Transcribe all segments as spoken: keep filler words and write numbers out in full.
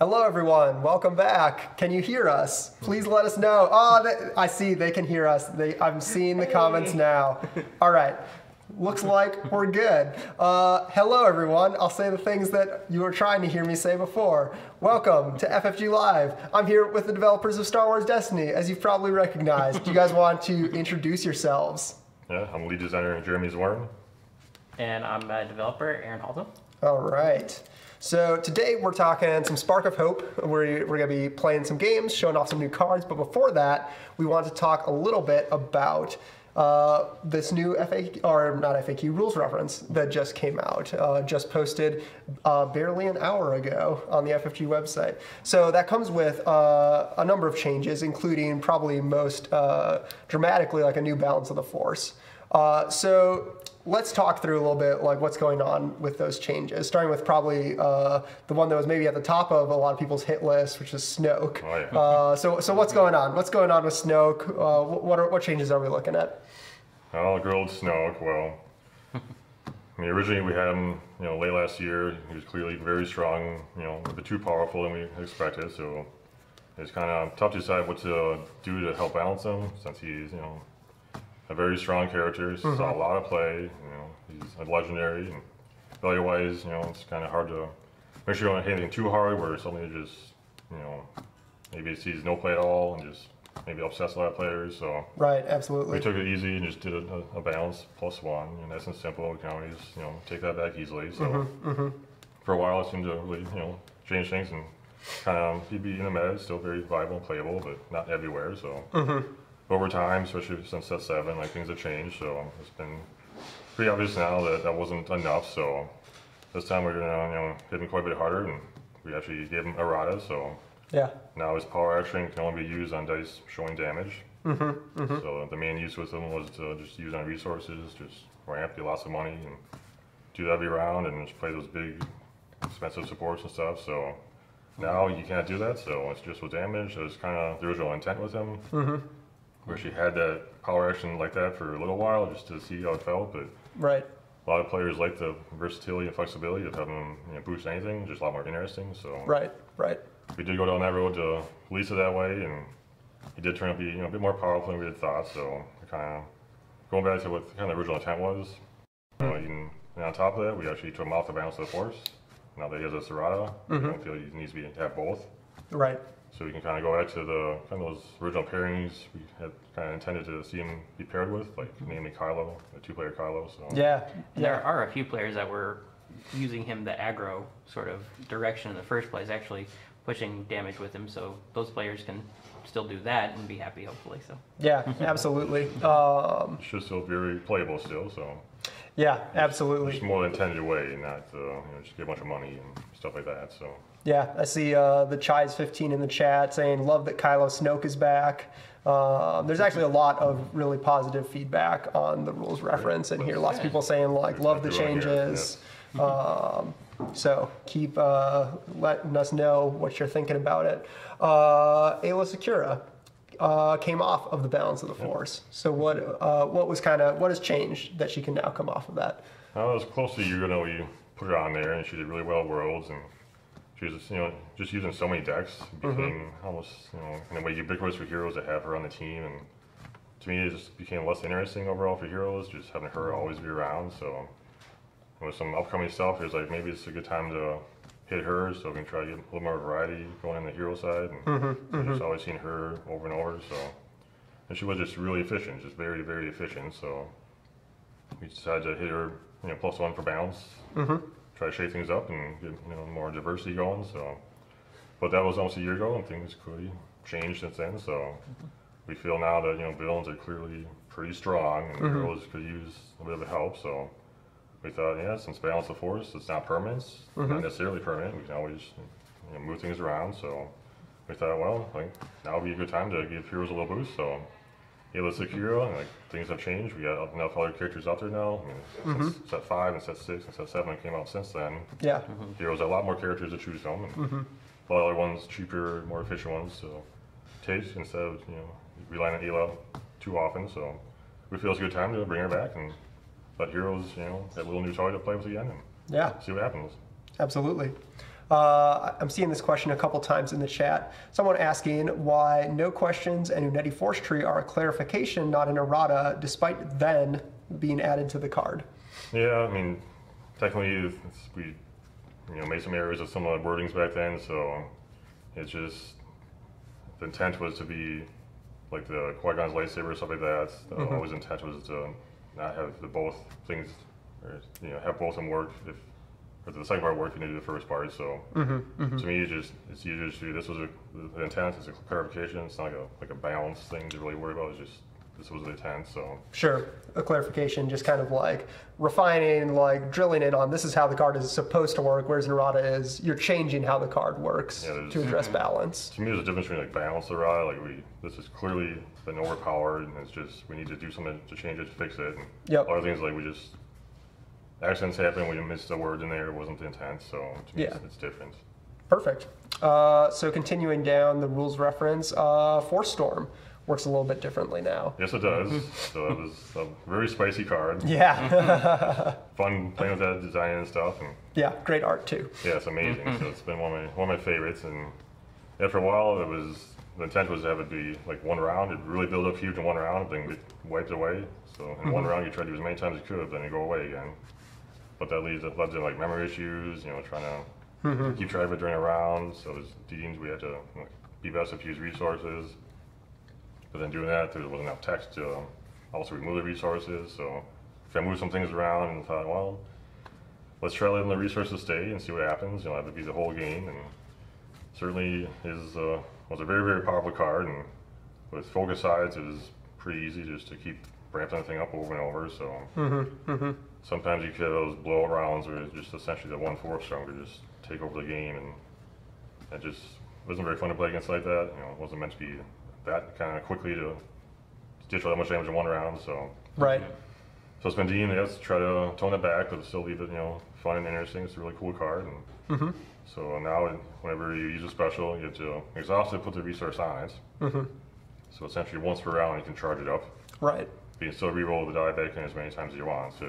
Hello, everyone. Welcome back. Can you hear us? Please let us know. Oh, they, I see. They can hear us. They, I'm seeing the comments now. All right. Looks like we're good. Uh, hello, everyone. I'll say the things that you were trying to hear me say before. Welcome to F F G Live. I'm here with the developers of Star Wars Destiny, as you've probably recognized. Do you guys want to introduce yourselves? Yeah, I'm lead designer Jeremy Zwarren. And I'm a developer, Aaron Aldo. All right. So today we're talking some Spark of Hope. We're, we're going to be playing some games, showing off some new cards. But before that, we want to talk a little bit about uh, this new F A Q, or not F A Q, rules reference that just came out, uh, just posted uh, barely an hour ago on the F F G website. So that comes with uh, a number of changes, including probably most uh, dramatically like a new Balance of the Force. Uh, so let's talk through a little bit like what's going on with those changes, starting with probably uh, the one that was maybe at the top of a lot of people's hit list, which is Snoke. Oh, yeah. uh, so, so what's going on? What's going on with Snoke? Uh, what, are, what changes are we looking at? Oh, good old Snoke. Well, I mean, originally we had him, you know, late last year. He was clearly very strong, you know, a bit too powerful than we expected. So it's kind of tough to decide what to do to help balance him, since he's, you know, a very strong character. He's mm-hmm. saw a lot of play. You know, he's a legendary. And value-wise, you know, it's kind of hard to make sure you don't hit anything too hard, where somebody just, you know, maybe sees no play at all and just maybe upsets a lot of players. So right, absolutely. We took it easy and just did a, a balance plus one, and that's simple. We can always, you know, take that back easily. So mm-hmm, mm-hmm. for a while, it seemed to really, you know, change things and kind of he'd be in the meta, still very viable and playable, but not everywhere. So. Mm-hmm. Over time, especially since set seven, like things have changed, so it's been pretty obvious now that that wasn't enough. So this time we're gonna, you know, hit him quite a bit harder, and we actually gave him errata. So yeah, now his power action can only be used on dice showing damage. Mm-hmm, mm-hmm. So the main use with him was to just use on resources, just ramp, get lots of money, and do that every round, and just play those big, expensive supports and stuff. So now you can't do that. So it's just with damage. So it's kind of the original intent with him. Mm-hmm. Where she had that power action like that for a little while just to see how it felt, but right. a lot of players like the versatility and flexibility of having them, you know, boost anything, just a lot more interesting. So right, right. We did go down that road to release it that way, and it did turn out to be, you know, a bit more powerful than we had thought. So kind of going back to what kind of the original intent was. Mm-hmm. uh, even, and on top of that, we actually took him off the Balance of the Force. Now that he has a Serrata, mm-hmm. we don't feel he needs to be have both. Right. So we can kind of go back to the kind of those original pairings we had kind of intended to see him be paired with, like namely Kylo, a two-player Kylo. So yeah, and there are a few players that were using him the aggro sort of direction in the first place, actually pushing damage with him. So those players can still do that and be happy, hopefully. So yeah, absolutely. Um, should still be very playable still. So yeah, absolutely. It's more the intended way, not uh, you know, just get a bunch of money and stuff like that. So. Yeah, I see uh, the Chies fifteen in the chat saying, love that Kylo Snoke is back. Uh, there's actually a lot of really positive feedback on the rules reference in here. Lots of people saying, like, love the changes. Um, so keep uh, letting us know what you're thinking about it. Uh, Aayla Secura uh, came off of the Balance of the Force. So what uh, what was kind of, what has changed that she can now come off of that? I was close to you, you know, you put her on there, and she did really well at Worlds, and she was just, you know, just using so many decks, became mm-hmm. almost, you know, in a way ubiquitous for heroes to have her on the team, and to me it just became less interesting overall for heroes, just having her always be around. So with some upcoming stuff, it was like maybe it's a good time to hit her, so we can try to get a little more variety going on the hero side. And mm-hmm. I've just always seen her over and over, so and she was just really efficient, just very, very efficient. So we decided to hit her, you know, plus one for balance. Mm-hmm. Try to shape things up and get, you know, more diversity going. So, but that was almost a year ago, and things clearly changed since then. So, mm-hmm. we feel now that, you know, villains are clearly pretty strong, and mm-hmm. heroes could use a bit of help. So, we thought, yeah, since Balance of Force, it's not permanent, mm-hmm. not necessarily permanent. We can always, you know, move things around. So, we thought, well, like now would be a good time to give heroes a little boost. So, Aayla Secura, and like things have changed. We got enough other characters out there now. I mean, mm-hmm. since set five and set six and set seven came out since then. Yeah. Mm-hmm. Heroes have a lot more characters to choose from, and mm-hmm. a lot of other ones, cheaper, more efficient ones. So taste instead of, you know, relying on Aayla too often. So we feel it's a good time to bring her back and let heroes, you know, that little new toy to play with again, and yeah, see what happens. Absolutely. Uh, I'm seeing this question a couple times in the chat. Someone asking why no questions and Unetti Force Tree are a clarification, not an errata, despite then being added to the card. Yeah, I mean, technically, it's, it's, we you know, made some errors of some of the wordings back then, so it's just, the intent was to be, like the Qui-Gon's lightsaber or stuff like that, uh, mm-hmm. always intent was to not have the both things, or, you know, have both of them work, if, or the second part work if you need the first part, so mm-hmm, mm-hmm. to me it's just, it's easier to do, this was a, the intent, it's a clarification, it's not like a, like a balance thing to really worry about, it's just, this was the intent, so. Sure, a clarification, just kind of like refining, like drilling in on this is how the card is supposed to work, whereas an errata is you're changing how the card works yeah, to address balance. To me, there's a difference between like balance and errata, like we, this is clearly been overpowered and it's just, we need to do something to change it, to fix it. And yep. Other things like we just, accidents happen, we missed a word in there, it wasn't the intent, so to me yeah. it's, it's different. Perfect. Uh, so continuing down the rules reference, uh, Force Storm. Works a little bit differently now. Yes, it does. So that was a very spicy card. Yeah. Fun playing with that design and stuff. And yeah, great art too. Yeah, it's amazing. Mm-hmm. So it's been one of my one of my favorites. And after a while, it was the intent was to have it be like one round. It really build up huge in one round, then get wiped away. So in mm-hmm. one round, you try to do as many times as you could, then you go away again. But that leads it led to like memory issues. You know, trying to mm-hmm. keep track of it during a round. So as deans, we had to like, be best if you use resources. But then doing that, there wasn't enough text to also remove the resources. So if I moved some things around and thought, well, let's try letting the resources stay and see what happens. You know, that would be the whole game. And certainly is uh, was a very, very powerful card. And with focus sides, it was pretty easy just to keep ramping everything up over and over. So mm-hmm, mm-hmm. sometimes you could have those blow rounds where just essentially the one force strong could just take over the game. And it just wasn't very fun to play against like that. You know, it wasn't meant to be that kind of quickly to ditch all that much damage in one round, so. Right. So it's been deemed, yes, try to tone it back, but still leave it, you know, fun and interesting. It's a really cool card. And mm-hmm. so now, it, whenever you use a special, you have to exhaust it, put the resource on it. Mm-hmm. So essentially, once per round, you can charge it up. Right. But you can still re-roll the die back in as many times as you want. So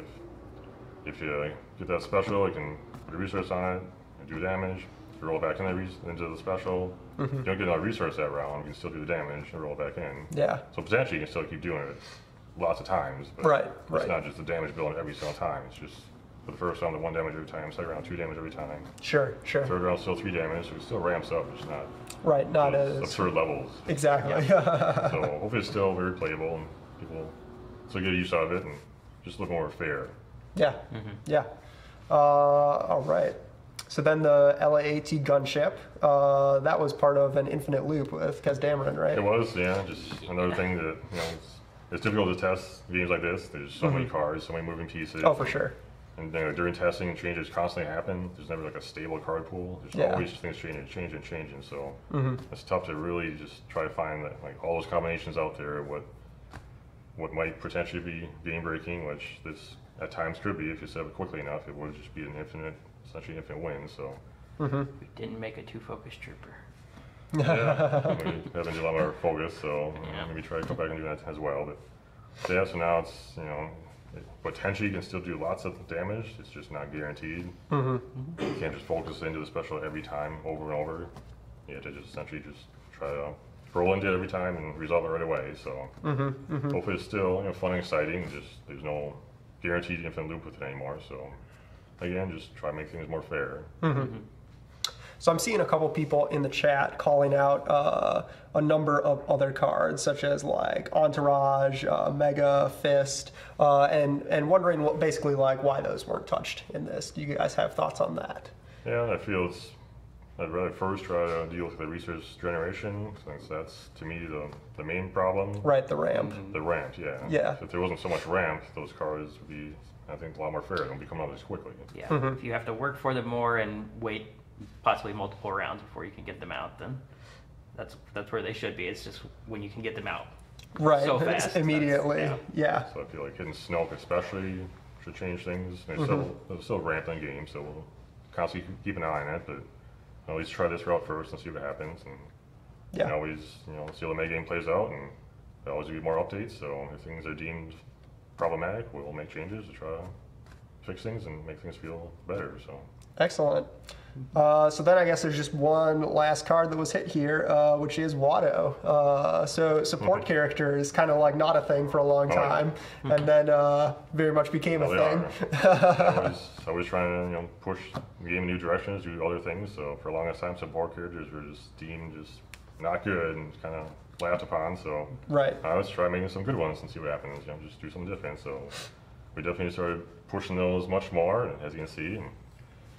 if, if you get that special, you can put a resource on it and do damage. You roll it back in the re into the special. Mm-hmm. You don't get another resource that round. You can still do the damage and roll it back in. Yeah. So potentially you can still keep doing it lots of times. But right. It's right. not just the damage building every single time. It's just for the first round, the one damage every time. Second round, two damage every time. Sure. Sure. Third round, still three damage. So it still ramps up. It's not. Right. Not as absurd levels. Exactly. Yeah. So hopefully it's still very playable and people still get use out of it and just look more fair. Yeah. Mm-hmm. Yeah. Uh, all right. So then the L A A T gunship, uh, that was part of an infinite loop with Kez Dameron, right? It was, yeah. Just another thing that, you know, it's, it's difficult to test games like this. There's so mm-hmm. many cars, so many moving pieces. Oh, for and, sure. And you know, during testing, changes constantly happen. There's never like a stable card pool. There's yeah. always things changing, changing, changing. So mm-hmm. it's tough to really just try to find that, like all those combinations out there, what what might potentially be game breaking, which this at times could be if you set it quickly enough. It would just be an infinite. Essentially, if it wins, so mm-hmm. we didn't make a two-focused trooper. Yeah, we haven't done a lot more focus, so yeah. maybe try to come back and do that as well. But so yeah, so now it's you know it potentially you can still do lots of damage. It's just not guaranteed. Mm-hmm. You can't just focus into the special every time, over and over. You have to just essentially just try to roll into it every time and resolve it right away. So mm-hmm. Mm-hmm. hopefully it's still you know fun and exciting. Just there's no guaranteed infinite loop with it anymore. So. Again, just try to make things more fair. Mm-hmm. So I'm seeing a couple people in the chat calling out uh, a number of other cards, such as like Entourage, uh, Mega, Fist, uh, and and wondering what basically like why those weren't touched in this. Do you guys have thoughts on that? Yeah, I feel it's. I'd rather first try to deal with the resource generation, since that's to me the the main problem. Right, the ramp. The ramp, yeah. Yeah. If there wasn't so much ramp, those cards would be. I think a lot more fair. It won't be coming out as quickly. Yeah, mm-hmm. if you have to work for them more and wait possibly multiple rounds before you can get them out, then that's that's where they should be. It's just when you can get them out, right? So fast, it's immediately. Yeah. yeah. So I feel like hitting Snoke especially should change things. They're mm-hmm. still they're still ramping game, so we'll constantly keep an eye on it. But at least try this route first and see what happens, and yeah, and always you know see how the meta game plays out, and there'll always be more updates. So if things are deemed problematic, we'll make changes to try to fix things and make things feel better. So excellent. Uh, so then I guess there's just one last card that was hit here, uh, which is Watto. Uh, so support mm-hmm. character is kind of like not a thing for a long time, oh, yeah. and then uh, very much became well, a thing. Are. always, always trying to you know push the game in new directions, do other things. So for the longest time, support characters were just deemed just not good and kind of laughed upon. So right. I was trying making some good ones and see what happens. You know, just do something different. So we definitely started pushing those much more, as you can see. And,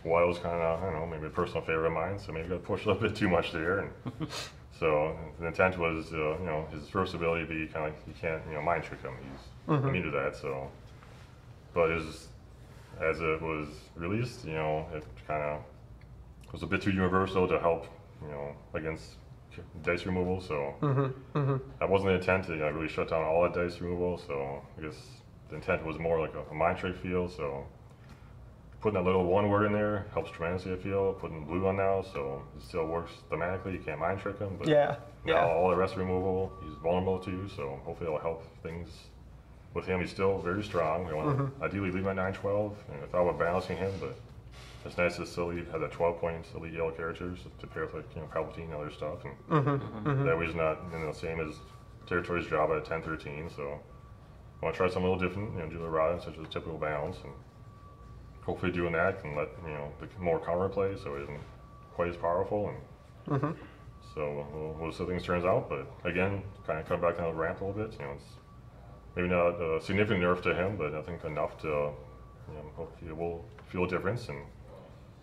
Well, it was kind of, I don't know, maybe a personal favorite of mine, so maybe I pushed a little bit too much there. And so the intent was, uh, you know, his versatility to be kind of like, you can't, you know, mind trick him. He's mm-hmm. immune to that, so. But as, as it was released, you know, it kind of was a bit too universal to help, you know, against dice removal, so. Mm-hmm. Mm-hmm. That wasn't the intent to you know, really shut down all that dice removal, so I guess the intent was more like a, a mind trick feel, so. Putting that little one word in there helps tremendously, I feel. Putting blue on now, so it still works thematically. You can't mind trick him, but yeah, now yeah. all the rest removal, he's vulnerable to, so hopefully it'll help things with him. He's still very strong. We want mm-hmm. to ideally leave him at nine twelve, and I thought about balancing him, but it's nice to still leave, have that twelve points elite yellow characters to pair with like, you know, Palpatine and other stuff. And mm-hmm. Mm-hmm. that way he's not in you know, the same as Territory's job at ten thirteen, so I want to try something a little different, you know, do the rod, such as typical balance. And, hopefully doing that can let, you know, the more counter play so it isn't quite as powerful. And mm-hmm. so we'll, we'll see how things turns out. But again, kind of come back down the ramp a little bit. You know, it's maybe not a significant nerf to him, but I think enough to, you know, hopefully we'll feel a difference and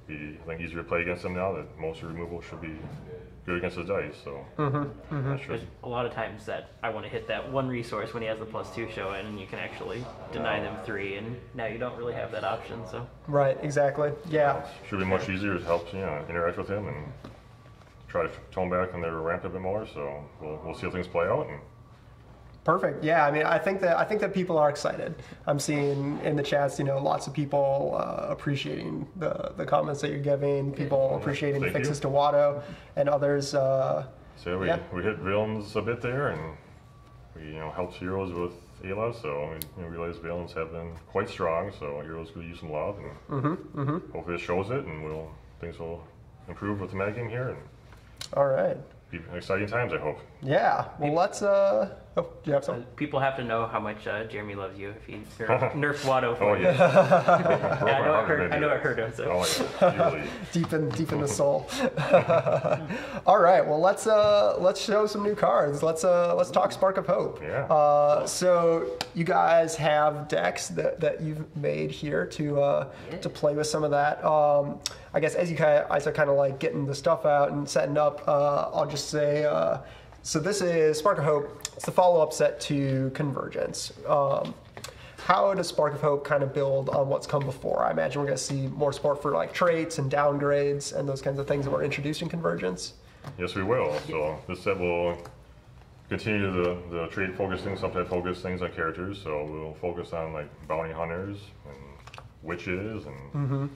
be, I think, easier to play against him now that most removal should be good against his dice. So mm-hmm. Mm-hmm. Sure. There's a lot of times that I want to hit that one resource when he has the plus two show and you can actually deny them three, and now you don't really have that option. So right, exactly. Yeah, well, it should be much easier. It helps you know, interact with him and try to tone back on their ramp a bit more. So we'll we'll see how things play out. And perfect. Yeah, I mean, I think that I think that people are excited. I'm seeing in the chats, you know, lots of people uh, appreciating the the comments that you're giving. People appreciating Thank fixes you. to Watto, and others. Uh, so we yeah. we hit Villains a bit there, and we you know helped heroes with Aayla. So we you know, realized Villains have been quite strong. So heroes could use some love, and mm-hmm, mm-hmm. hopefully it shows it, and we'll things will improve with the metagame here. And all right. Exciting times, I hope. Yeah. Well, let's. Uh, oh, do you have something? Uh, people have to know how much uh, Jeremy loves you if he nerf, nerfed Watto for oh, you. Yeah. yeah, I know it hurt. I know it hurt him. So. Oh, yeah. Deep in, deep in the soul. All right. Well, let's uh, let's show some new cards. Let's uh, let's talk Spark of Hope. Yeah. Uh, so you guys have decks that, that you've made here to uh, yeah. to play with some of that. Um, I guess as you guys are kind of like getting the stuff out and setting up, uh, I'll just say, uh, so this is Spark of Hope. It's the follow-up set to Convergence. Um, how does Spark of Hope kind of build on what's come before? I imagine we're going to see more support for like traits and downgrades and those kinds of things that were introduced in Convergence. Yes, we will. So this set will continue the, the trait focusing, subtype focus things on characters. So we'll focus on like bounty hunters and witches and... Mm-hmm.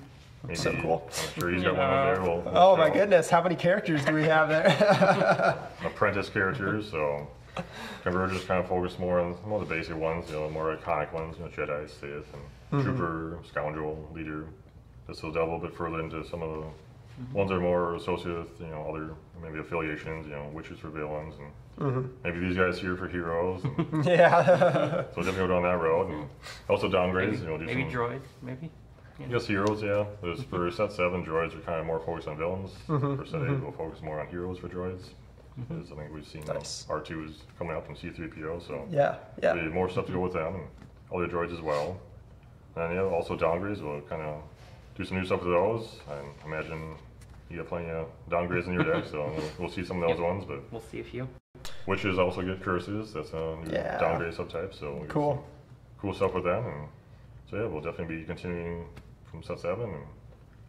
Maybe, so cool. I'm sure he's got one over there. We'll, we'll oh my goodness, how many characters do we have there? Apprentice characters, so Convergence kind of focus more on some of the basic ones, you know, more iconic ones, you know, Jedi, Sith, and mm-hmm. Trooper, Scoundrel, Leader. This will delve a little bit further into some of the mm-hmm. ones that are more associated with, you know, other maybe affiliations, you know, witches for villains, and mm-hmm. maybe these guys here for heroes. And yeah. So definitely go down that road, and also downgrades. Maybe, you know, do maybe some, droids, maybe? Yes, heroes, yeah. There's, for set seven, droids are kind of more focused on villains. Mm-hmm, for set mm-hmm. eight, we'll focus more on heroes for droids. Mm-hmm. I think we've seen nice. uh, R two is coming out from C three P O, so yeah, yeah. There's more stuff to go with them, and other droids as well. And yeah, also downgrades, we'll kind of do some new stuff with those. I imagine you got plenty of downgrades in your deck, so we'll, we'll see some of those yep. ones. But we'll see a few. Witches also get curses, that's a new yeah. downgrade subtype, so we'll cool. get some cool stuff with them. And so yeah, we'll definitely be continuing from set seven, and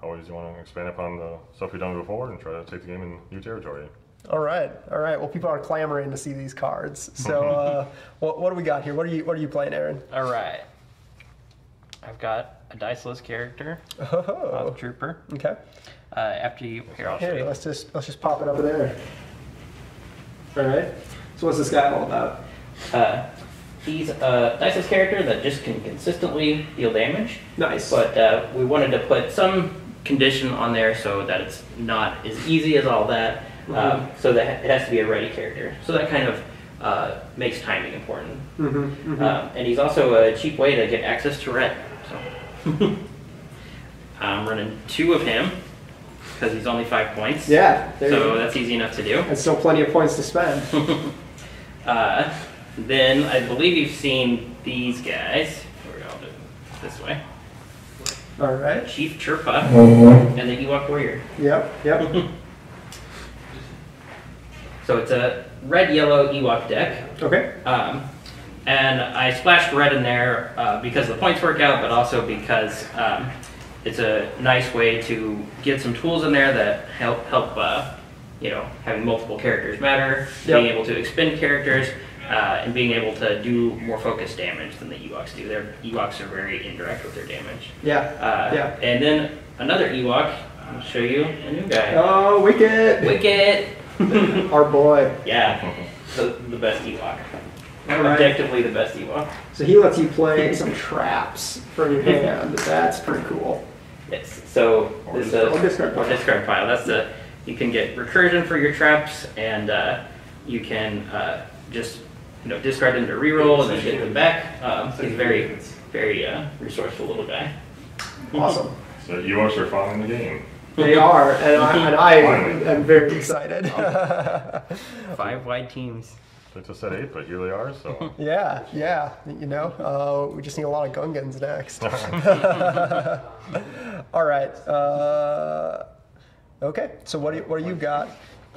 always you want to expand upon the stuff we've done before and try to take the game in new territory. All right, all right. Well, people are clamoring to see these cards. So, uh, what, what do we got here? What are you What are you playing, Aaron? All right, I've got a diceless character, oh. a trooper. Okay. Uh, after you, here, I'll here, show you. Let's just Let's just pop it over there. All right. So, what's this guy all about? Uh, He's a Dice's character that just can consistently deal damage. Nice. But uh, we wanted to put some condition on there so that it's not as easy as all that. Mm-hmm. um, so that it has to be a ready character. So that kind of uh, makes timing important. Mm-hmm. Mm-hmm. Um, and he's also a cheap way to get access to Rey. So I'm running two of him because he's only five points. Yeah. So that's easy enough to do. And still plenty of points to spend. uh, Then I believe you've seen these guys. We're all doing this way. All right. Chief Chirpa mm-hmm. and the Ewok Warrior. Yep, yep. So it's a red, yellow Ewok deck. Okay. Um, and I splashed red in there uh, because the points work out, but also because um, it's a nice way to get some tools in there that help help uh, you know, having multiple characters matter, yep. being able to expend characters. Uh, and being able to do more focused damage than the Ewoks do. Their Ewoks are very indirect with their damage. Yeah. Uh, yeah. And then another Ewok. I'll show you a new guy. Oh, Wicket! Wicket! Our boy. Yeah. The, the best Ewok. All right. Objectively, the best Ewok. So he lets you play some traps from your hand. That's pretty cool. Yes. So this is a discard pile. Discard pile. That's the. You can get recursion for your traps, and uh, you can uh, just. You know, discard them to reroll and then get them back. Um, he's a very, very uh, resourceful little guy. Awesome. So you are following the game. They are, and I, and I am very excited. Five wide teams. Took us at eight, but here they are. So yeah, yeah. You know, uh, we just need a lot of Gungans next. All right. Uh, okay. So what do you, what do you got?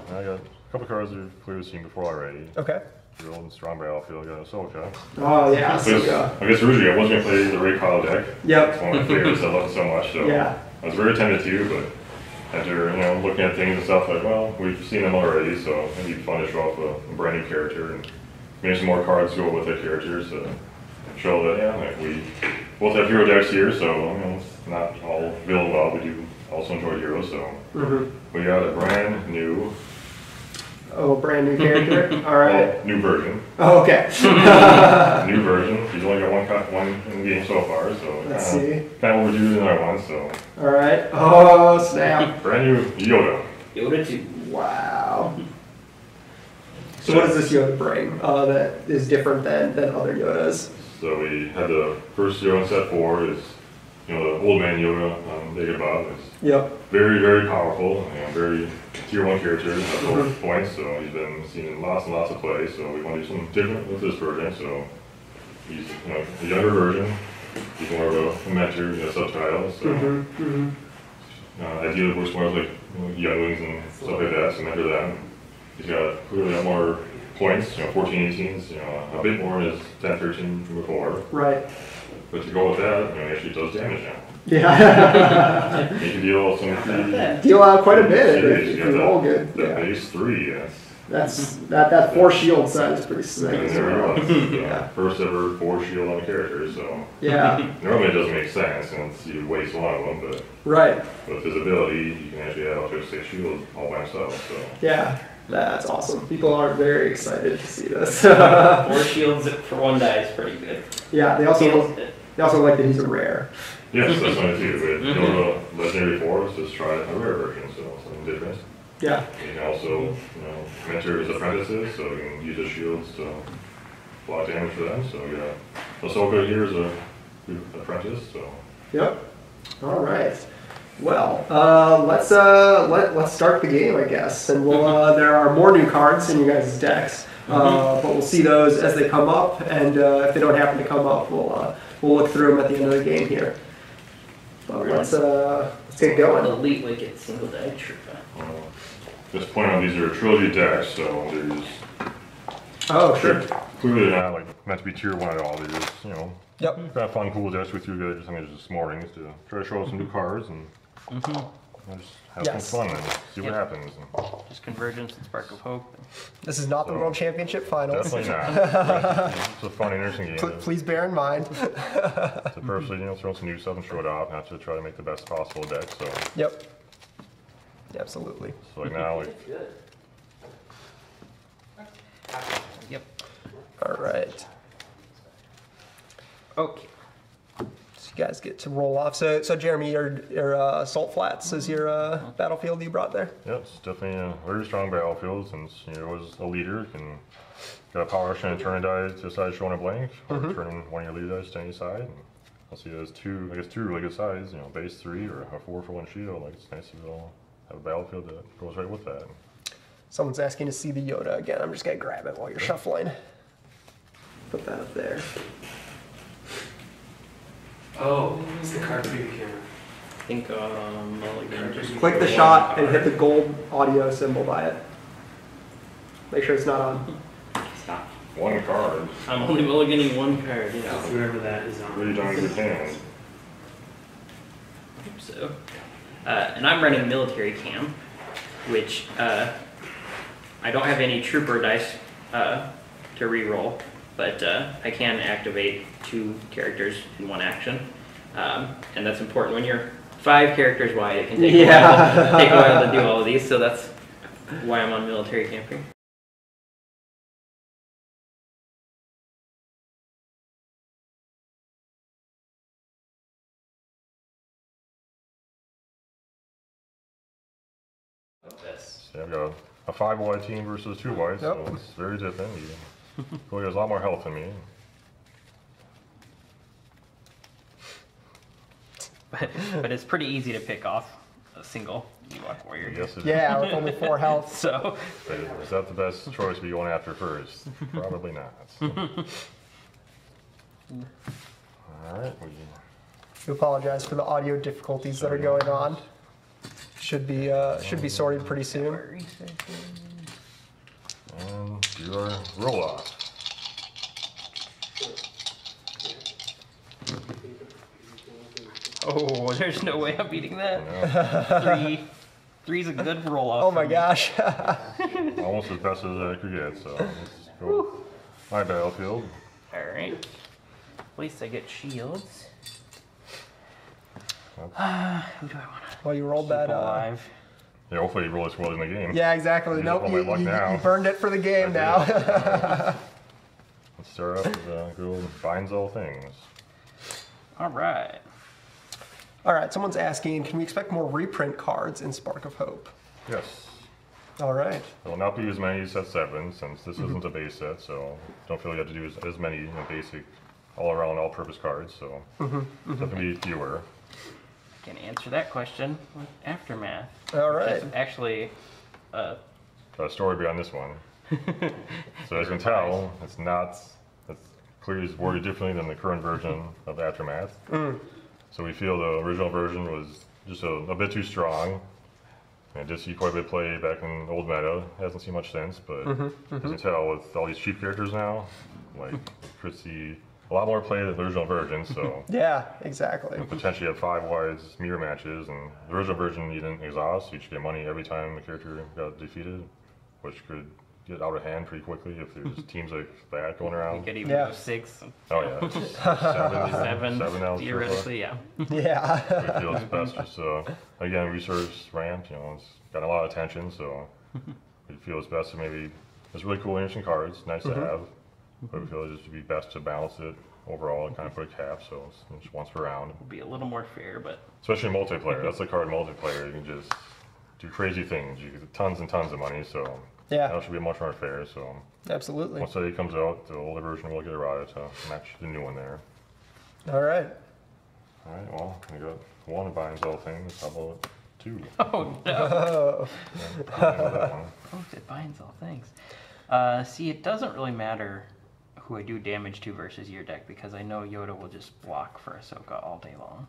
I got a couple cards you've clearly seen before already. Okay. Your old and strong battlefield, I got Ahsoka. Oh, yeah, Ahsoka. I guess originally I was going to play the Rey Kylo deck. Yep. It's one of my favorites, I love it so much. So yeah. I was very tempted to, but after, you know, looking at things and stuff, like, well, we've seen them already, so it'd be fun to show off a, a brand new character and maybe some more cards go with the characters to show that, yeah, like we both have hero decks here, so, you know, it's not all built well, we do also enjoy heroes, so mm-hmm. we got a brand new. Oh, brand new character. All right. Well, new version. Oh, okay. New version. He's only got one cut, one in the game so far, so let's uh, see. Kind of overdue than I want, so. All right. Oh snap! Brand new Yoda. Yoda two. Wow. So what does this Yoda bring uh, that is different than than other Yodas? So we had the first Yoda in set four is, you know, the old man Yoda, um, they get about. Yep. Very, very powerful, and very tier one character at both points, so he's been seen in lots and lots of plays, so we want to do something different with this version, so he's, you know, a younger version, he's more of a mentor, you know, subtitle, so mm-hmm, mm-hmm. Uh, ideally works more with, like, you know, younglings and stuff like that, so mentor them. He's got clearly a lot more points, you know, fourteen eighteens, you know, a bit more than his ten thirteen from before. Right. But to go with that, you know, it actually does damage now. Yeah. You can deal with some. Deal out quite a bit. If you roll good. That yeah. base three, yes. That's that that four that's, shield set is pretty sick. And there it was. Yeah. First ever four shield on a character, so. Yeah. Normally it doesn't make sense since you waste a lot of them, but. Right. With his ability, you can actually add up to six shields all by himself, so. Yeah. That's awesome. People are very excited to see this. Four shields for one die is pretty good. Yeah. They also they also like that he's a rare. Yes, that's one too. With mm-hmm. legendary force, just try a rare version, so something different. Yeah. You can also, you know, mentor his apprentices, so you can use his shields to block damage for them. So yeah, Ahsoka here is a good apprentice. So. Yep. All right. Well, uh, let's uh, let let's start the game, I guess, and we'll. Uh, there are more new cards in you guys' decks, uh, but we'll see those as they come up, and uh, if they don't happen to come up, we'll uh, we'll look through them at the end of the game here. But let's uh, let's get going. Elite Wicket single deck Trooper. Well, just point out these are trilogy decks, so there's. Oh, sure. Clearly not like meant to be tier one at all. They're just, you know. Yep. Kind of fun, cool decks with you guys. I mean, this morning to try to show some new cards and. Mm-hmm. Just have yes. some fun and see what yep. happens. Just Convergence and Spark of Hope. This is not so, the World Championship Finals. Definitely not. It's a fun, interesting game. P please bear in mind. To purposely, you know, throw some new stuff and throw it off, not to try to make the best possible deck. So. Yep. Absolutely. So like now we. Yep. All right. Okay. So you guys get to roll off. So, so Jeremy, your, your uh, Salt Flats is your uh, battlefield you brought there? Yep, it's definitely a very strong battlefield since you know, as a leader, you can got a power action and turn a die to the side showing a blank, or mm-hmm. turn one of your lead dice to any side. And I'll see those two, I guess two really good sides, you know, base three or a four for one shield. Like it's nice to all have a battlefield that goes right with that. Someone's asking to see the Yoda again. I'm just gonna grab it while you're okay. shuffling. Put that up there. Oh, it's the card through the camera. I think um, I'll just click the shot and hit the gold audio symbol by it. Make sure it's not on. Stop. One card. I'm only mulliganing one card, yeah. Just whatever that is on. Really darn good hand. I hope so. Uh, and I'm running military cam, which uh, I don't have any trooper dice uh, to reroll, but uh, I can activate two characters in one action. Um, and that's important when you're five characters wide. It can take, yeah. a while, take a while to do all of these, so that's why I'm on military camping. Yeah, I've got a five wide team versus two wide, so yep. it's very different. He has a lot more health than me. But, but it's pretty easy to pick off a single Ewok Warrior. Yes, it yeah, is. With only four health. So but is that the best choice we're going after first? Probably not. All right. We... we apologize for the audio difficulties Sorry. that are going on. Should be uh, should be sorted pretty soon. And do our roll off. Oh, there's no way I'm beating that. No. Three, three's a good roll off. Oh my gosh! Almost as best as I could get. So let's go. My battlefield. All right. At least I get shields. Uh, who do I want to? Well, you rolled that alive. Uh, yeah, hopefully you roll this well in the game. Yeah, exactly. You nope, you, you, you burned it for the game now. Let's start off with uh, good old binds all things. All right. All right. Someone's asking, can we expect more reprint cards in Spark of Hope? Yes. All right. There will not be as many set seven since this mm-hmm. isn't a base set, so don't feel you have to do as, as many you know, basic, all-around, all-purpose cards. So mm-hmm. Mm-hmm. definitely fewer. Can answer that question with Aftermath. All right. That's actually uh, got a story behind this one. So as you can tell, it's not, it's clearly worded differently than the current version of Aftermath. Mm. So we feel the original version was just a, a bit too strong. And did see quite a bit of play back in old meta. Hasn't seen much since, but mm -hmm, as you can tell, with all these cheap characters now, like Chrissy. A lot more play than the original version, so. Yeah, exactly. And potentially have five wides, mirror matches, and the original version you didn't exhaust, you should get money every time a character got defeated, which could get out of hand pretty quickly if there's teams like that going around. You could even yeah. have six. Oh yeah. seven. Seven. Seven theoretically, yeah. Yeah. It feels best, so. Again, research ramp, you know, it's got a lot of attention, so it feels best to maybe, it's really cool, interesting cards, nice mm-hmm. to have. But we feel it would be best to balance it overall and kind of put a cap, so it's just once per round. It would be a little more fair, but... Especially multiplayer. That's the card multiplayer. You can just do crazy things. You get tons and tons of money, so... Yeah. That should be much more fair, so... Absolutely. Once that comes out, the older version will get errata to match the new one there. All right. All right, well, we got one that binds all things. How about two? Oh, no! Yeah, oh, it binds all things. Uh, see, it doesn't really matter... who I do damage to versus your deck, because I know Yoda will just block for Ahsoka all day long.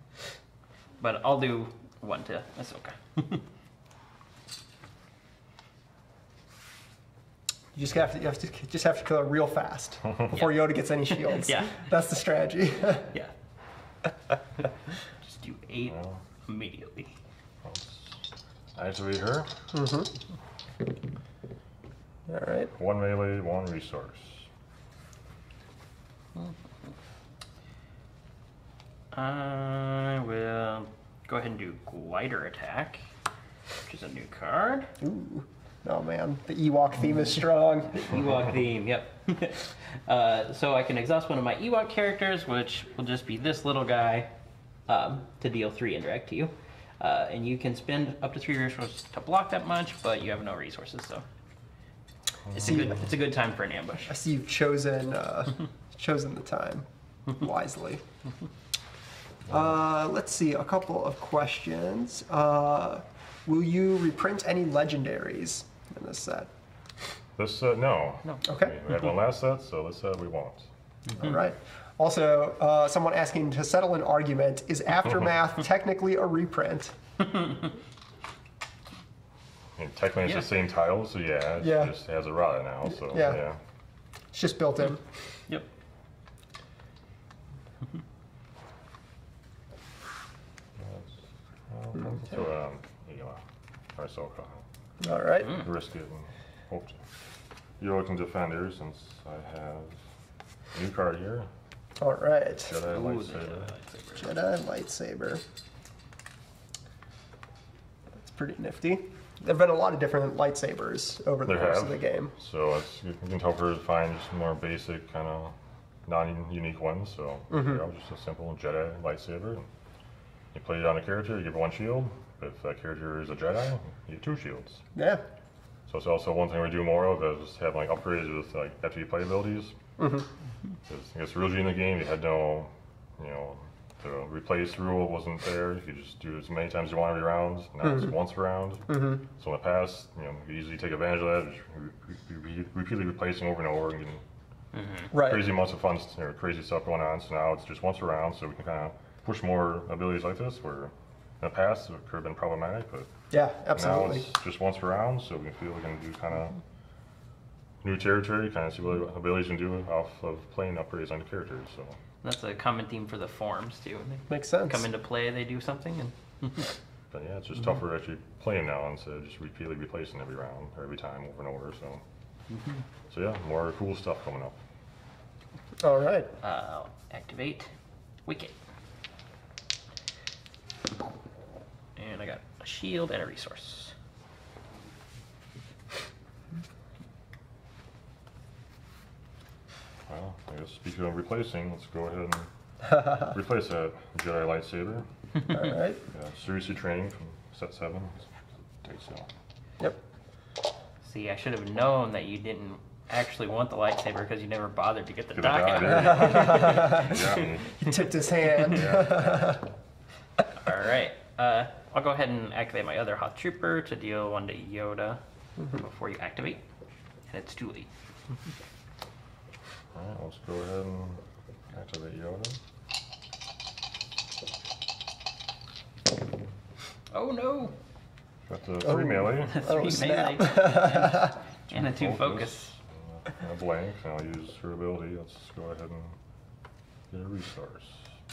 But I'll do one to Ahsoka. You just have to, you have to just have to kill her real fast before yeah. Yoda gets any shields. Yeah, that's the strategy. Yeah. Just do eight well, immediately. I activate her. Mm-hmm. All right. One melee, one resource. I will go ahead and do Glider Attack, which is a new card. Ooh. Oh man, the Ewok theme is strong. The Ewok theme, yep. uh, so I can exhaust one of my Ewok characters, which will just be this little guy, um, to deal three indirect to you. Uh, and you can spend up to three resources to block that much, but you have no resources, so it's a good, it's a good time for an ambush. I see you've chosen uh, chosen the time wisely. Uh, let's see, a couple of questions. Uh, will you reprint any legendaries in this set? This uh, no. No. Okay. I mean, we had one last set, so this set we won't. All right. Also, uh, someone asking to settle an argument: is Aftermath technically a reprint? I mean, technically, it's yeah. the same title, so yeah, it yeah. just has a rata now. So yeah. yeah, it's just built in. Yep. So um, yeah, Ahsoka. All right. Mm. Risk it and hope to. You're looking defender since I have. New card here. All right. Jedi Ooh, lightsaber. Jedi lightsaber. That's pretty nifty. There've been a lot of different lightsabers over the there course have. of the game. So it's, you can help her find just more basic, kind of non-unique ones. So mm-hmm. yeah, just a simple Jedi lightsaber. You play it on a character, you give her one shield. If that character is a Jedi, you get two shields. Yeah. So it's also one thing we do more of is having like upgrades with like after you play abilities. Because mm-hmm. I guess originally in the game you had no, you know, the replace rule wasn't there. You could just do it as many times as you want every round, now mm-hmm. it's once per round. Mm-hmm. So in the past, you know, you could easily take advantage of that, just re re repeatedly replacing over and over and getting mm-hmm. right. crazy amounts of fun, you know, crazy stuff going on. So now it's just once per round, so we can kind of push more abilities like this where in the past it could have been problematic, but yeah, absolutely. Now it's just once per round, so we feel we can do kind of new territory, kind of see what abilities you can do off of playing upgrades on the characters. So that's a common theme for the forms too. When they Makes sense. Come into play, they do something, and but yeah, it's just mm-hmm. tougher actually playing now instead of just repeatedly replacing every round or every time over and over. So, mm-hmm. so yeah, more cool stuff coming up. All right, uh, I'll activate Wicket, and I got a shield and a resource. Well, I guess speaking of replacing, let's go ahead and replace that Jedi lightsaber. All right. Yeah, seriously training from set seven. Yep. See, I should have known that you didn't actually want the lightsaber because you never bothered to get the get dock the out. yeah, I mean, he tipped his hand. Yeah. All right. Uh, I'll go ahead and activate my other Hot Trooper to deal one to Yoda mm-hmm. before you activate, and it's too late. Alright, let's go ahead and activate Yoda. Oh no! Got the three oh. melee. three oh, snap. melee. And, and a two focus. focus. And a blank, and I'll use her ability. Let's go ahead and get a resource. I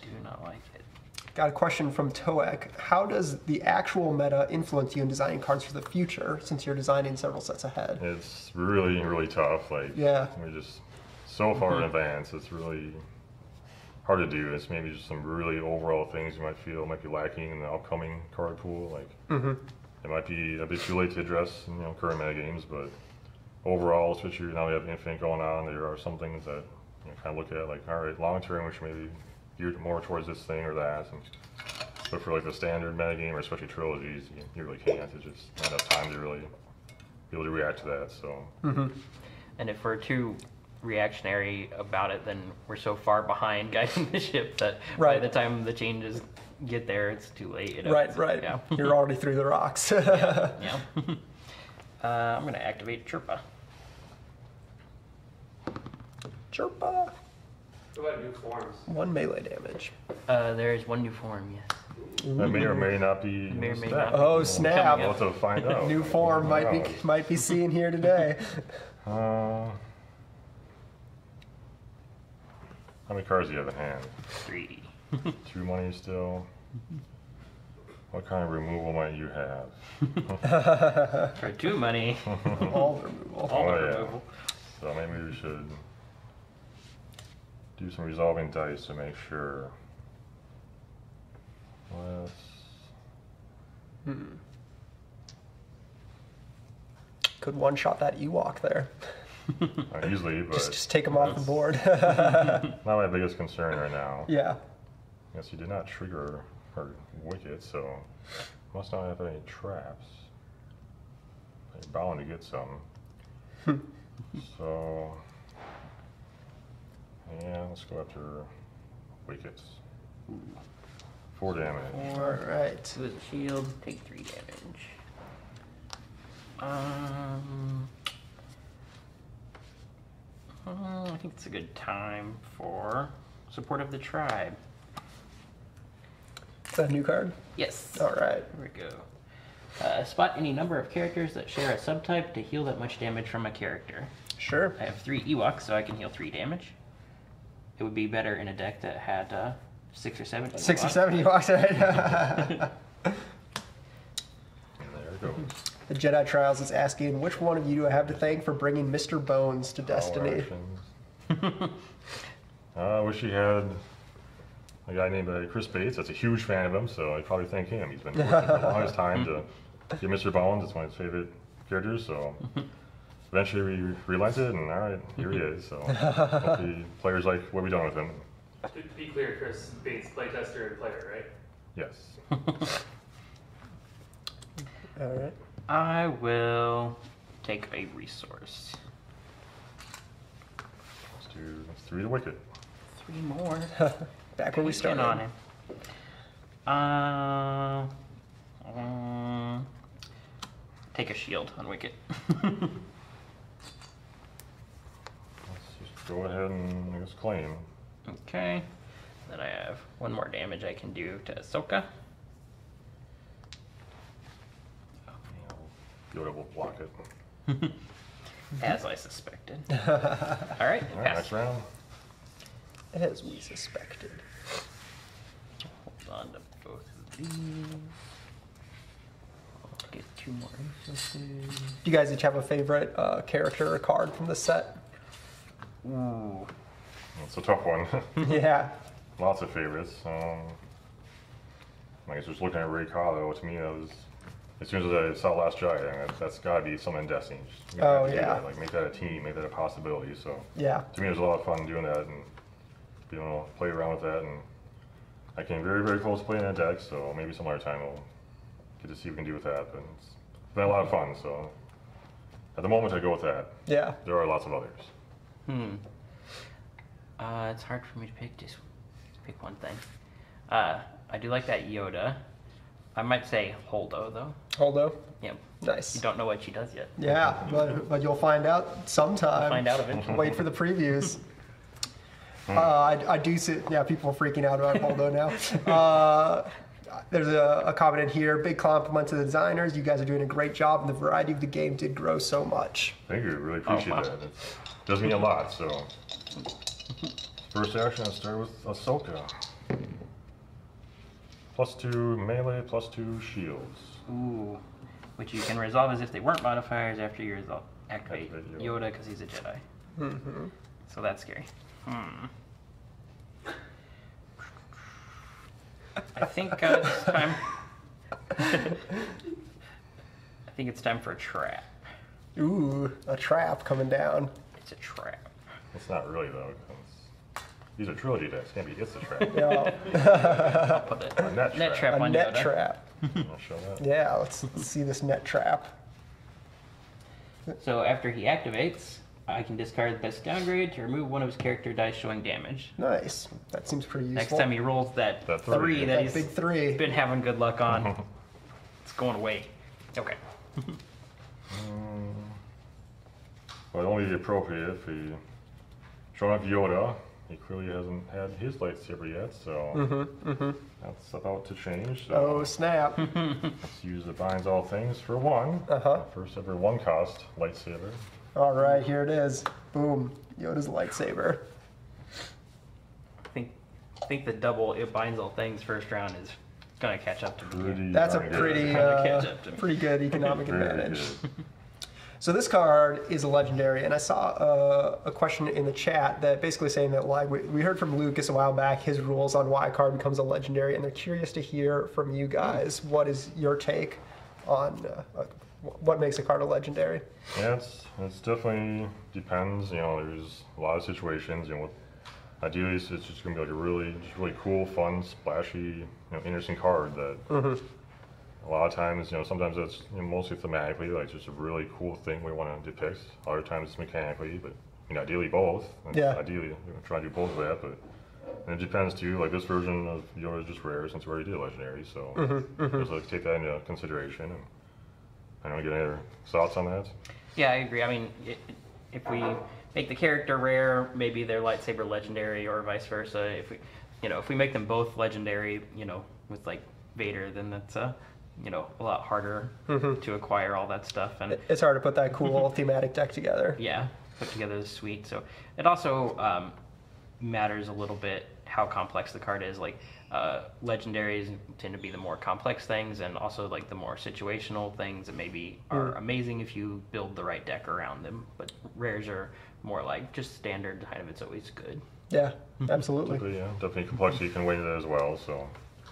do not like it. Got a question from Toek. How does the actual meta influence you in designing cards for the future, since you're designing several sets ahead? It's really, really tough. Like, yeah. we're just so far mm-hmm. in advance, it's really hard to do. It's maybe just some really overall things you might feel might be lacking in the upcoming card pool. Like, mm-hmm. it might be a bit too late to address, you know, current meta games, but overall, especially now we have Infinite going on, there are some things that you know, kind of look at, like, all right, long term, we should maybe geared more towards this thing or that, and, but for like the standard metagame or especially trilogies, you, you really can't. It's just not enough time to really be able to react to that. So, mm-hmm. and if we're too reactionary about it, then we're so far behind guiding the ship that right. by the time the changes get there, it's too late. You know? Right, right. Yeah. You're already through the rocks. yeah. yeah. Uh, I'm going to activate Chirpa. Chirpa. What new forms? One melee damage. Uh, there is one new form, yes. Ooh. That may or may not be. May or may not be oh snap! We'll have to find out. New form might out. be might be seen here today. Uh, how many cards do you have in hand? Three. Two money still. What kind of removal might you have? For two money. All the removal. All oh, the yeah. removal. So maybe we should do some resolving dice to make sure. Let's. Hmm. could one-shot that Ewok there. Not easily, but... Just, just take him off the board. Not my biggest concern right now. Yeah. Yes, you did not trigger her Wicket, so must not have any traps. They're bound to get some. So... yeah, let's go after Wickets. Four damage. Alright. With a shield, take three damage. Um, um, I think it's a good time for Support of the Tribe. Is that a new card? Yes. Alright. Here we go. Uh, spot any number of characters that share a subtype to heal that much damage from a character. Sure. I have three Ewoks, so I can heal three damage. It would be better in a deck that had uh, six or seven. Six or seven Ewoks, right? And there it goes. The Jedi Trials is asking, which one of you do I have to thank for bringing Mister Bones to Destiny? I uh, wish he had a guy named uh, Chris Bates. That's a huge fan of him, so I'd probably thank him. He's been working for the longest time to get Mister Bones. It's one of his favorite characters, so... Eventually we realized it, and all right, here he is. So hopefully players like what we done with him. To be clear, Chris Bates, playtester and player, right? Yes. All right. I will take a resource. Let's do let's three to Wicket. Three more. Back where we started. On him. Uh, um, take a shield on Wicket. Go ahead and just claim. Okay. Then I have one more damage I can do to Ahsoka. Yoda will block it. As I suspected. Alright, All right, next round. As we suspected. Hold on to both of these. I'll get two more instances. Do you guys each have a favorite uh, character or card from the set? Ooh. That's a tough one. Yeah. Lots of favorites. Um, I guess just looking at Rey Kylo, to me, that was, as soon as I saw Last Jedi, that, that's got to be something in Destiny. Just oh, yeah. That. Like, make that a team, make that a possibility. So, yeah. To me, it was a lot of fun doing that and being able to play around with that. And I came very, very close to playing that deck, so maybe some other time we'll get to see what we can do with that. But it's been a lot of fun, so at the moment, I go with that. Yeah. There are lots of others. Hmm. Uh, it's hard for me to pick just pick one thing. Uh, I do like that Yoda. I might say Holdo though. Holdo. Yep. Nice. You don't know what she does yet. Yeah, but but you'll find out sometime. You'll find out eventually. Wait for the previews. uh, I I do see. Yeah, people are freaking out about Holdo now. Uh, there's a, a comment in here. Big compliment to the designers. You guys are doing a great job, and the variety of the game did grow so much. Thank you. Really appreciate oh, that. It's, does mean a lot, so. First action, I'll start with Ahsoka. Plus two melee, plus two shields. Ooh. Which you can resolve as if they weren't modifiers after you resolve activate, activate Yoda because he's a Jedi. Mm-hmm. So that's scary. Hmm. I think uh, it's time. I think it's time for a trap. Ooh, a trap coming down. It's a trap. It's not really though. These are trilogy decks. Can't be. It's a trap. I'll put it. A net, net trap. trap. A on net Yoda. trap. I'll show that. Yeah, let's, let's see this net trap. So after he activates, I can discard this downgrade to remove one of his character dice showing damage. Nice. That seems pretty useful. Next time he rolls that, that three, three that, that he's big three. been having good luck on, it's going away. Okay. um, Well, only the appropriate if he showing up Yoda. He clearly hasn't had his lightsaber yet, so mm-hmm, mm-hmm. that's about to change. So oh snap! Let's use the binds all things for one. Uh-huh. First ever one cost lightsaber. All right, here it is. Boom! Yoda's lightsaber. I think I think the double it binds all things first round is gonna catch up to me. That's a pretty uh, pretty good economic advantage. Good. So this card is a legendary, and I saw uh, a question in the chat that basically saying that like we, we heard from Lucas a while back his rules on why a card becomes a legendary, and they're curious to hear from you guys. What is your take on uh, what makes a card a legendary? Yeah, it's, it's definitely depends. You know, there's a lot of situations. You know, with, ideally, it's just gonna be like a really, just really cool, fun, splashy, you know, interesting card that. Mm-hmm. A lot of times, you know, sometimes that's you know, mostly thematically, like just a really cool thing we want to depict. Other times it's mechanically, but you know, ideally both. And yeah. Ideally, you know, try to do both of that, but. And it depends too, like this version of Yoda is just rare since we already did legendary, so mm-hmm, mm-hmm. just like take that into consideration. And I don't get any other thoughts on that. Yeah, I agree. I mean, it, if we make the character rare, maybe their lightsaber legendary, or vice versa. If we, you know, if we make them both legendary, you know, with like Vader, then that's a. You know, a lot harder mm-hmm. to acquire all that stuff, and it's hard to put that cool thematic deck together. Yeah, put together the suite. So it also um, matters a little bit how complex the card is. Like uh, legendaries tend to be the more complex things, and also like the more situational things that maybe are mm. amazing if you build the right deck around them. But rares are more like just standard kind of. It's always good. Yeah, absolutely. Definitely, yeah, definitely complexity can weigh into that as well. So.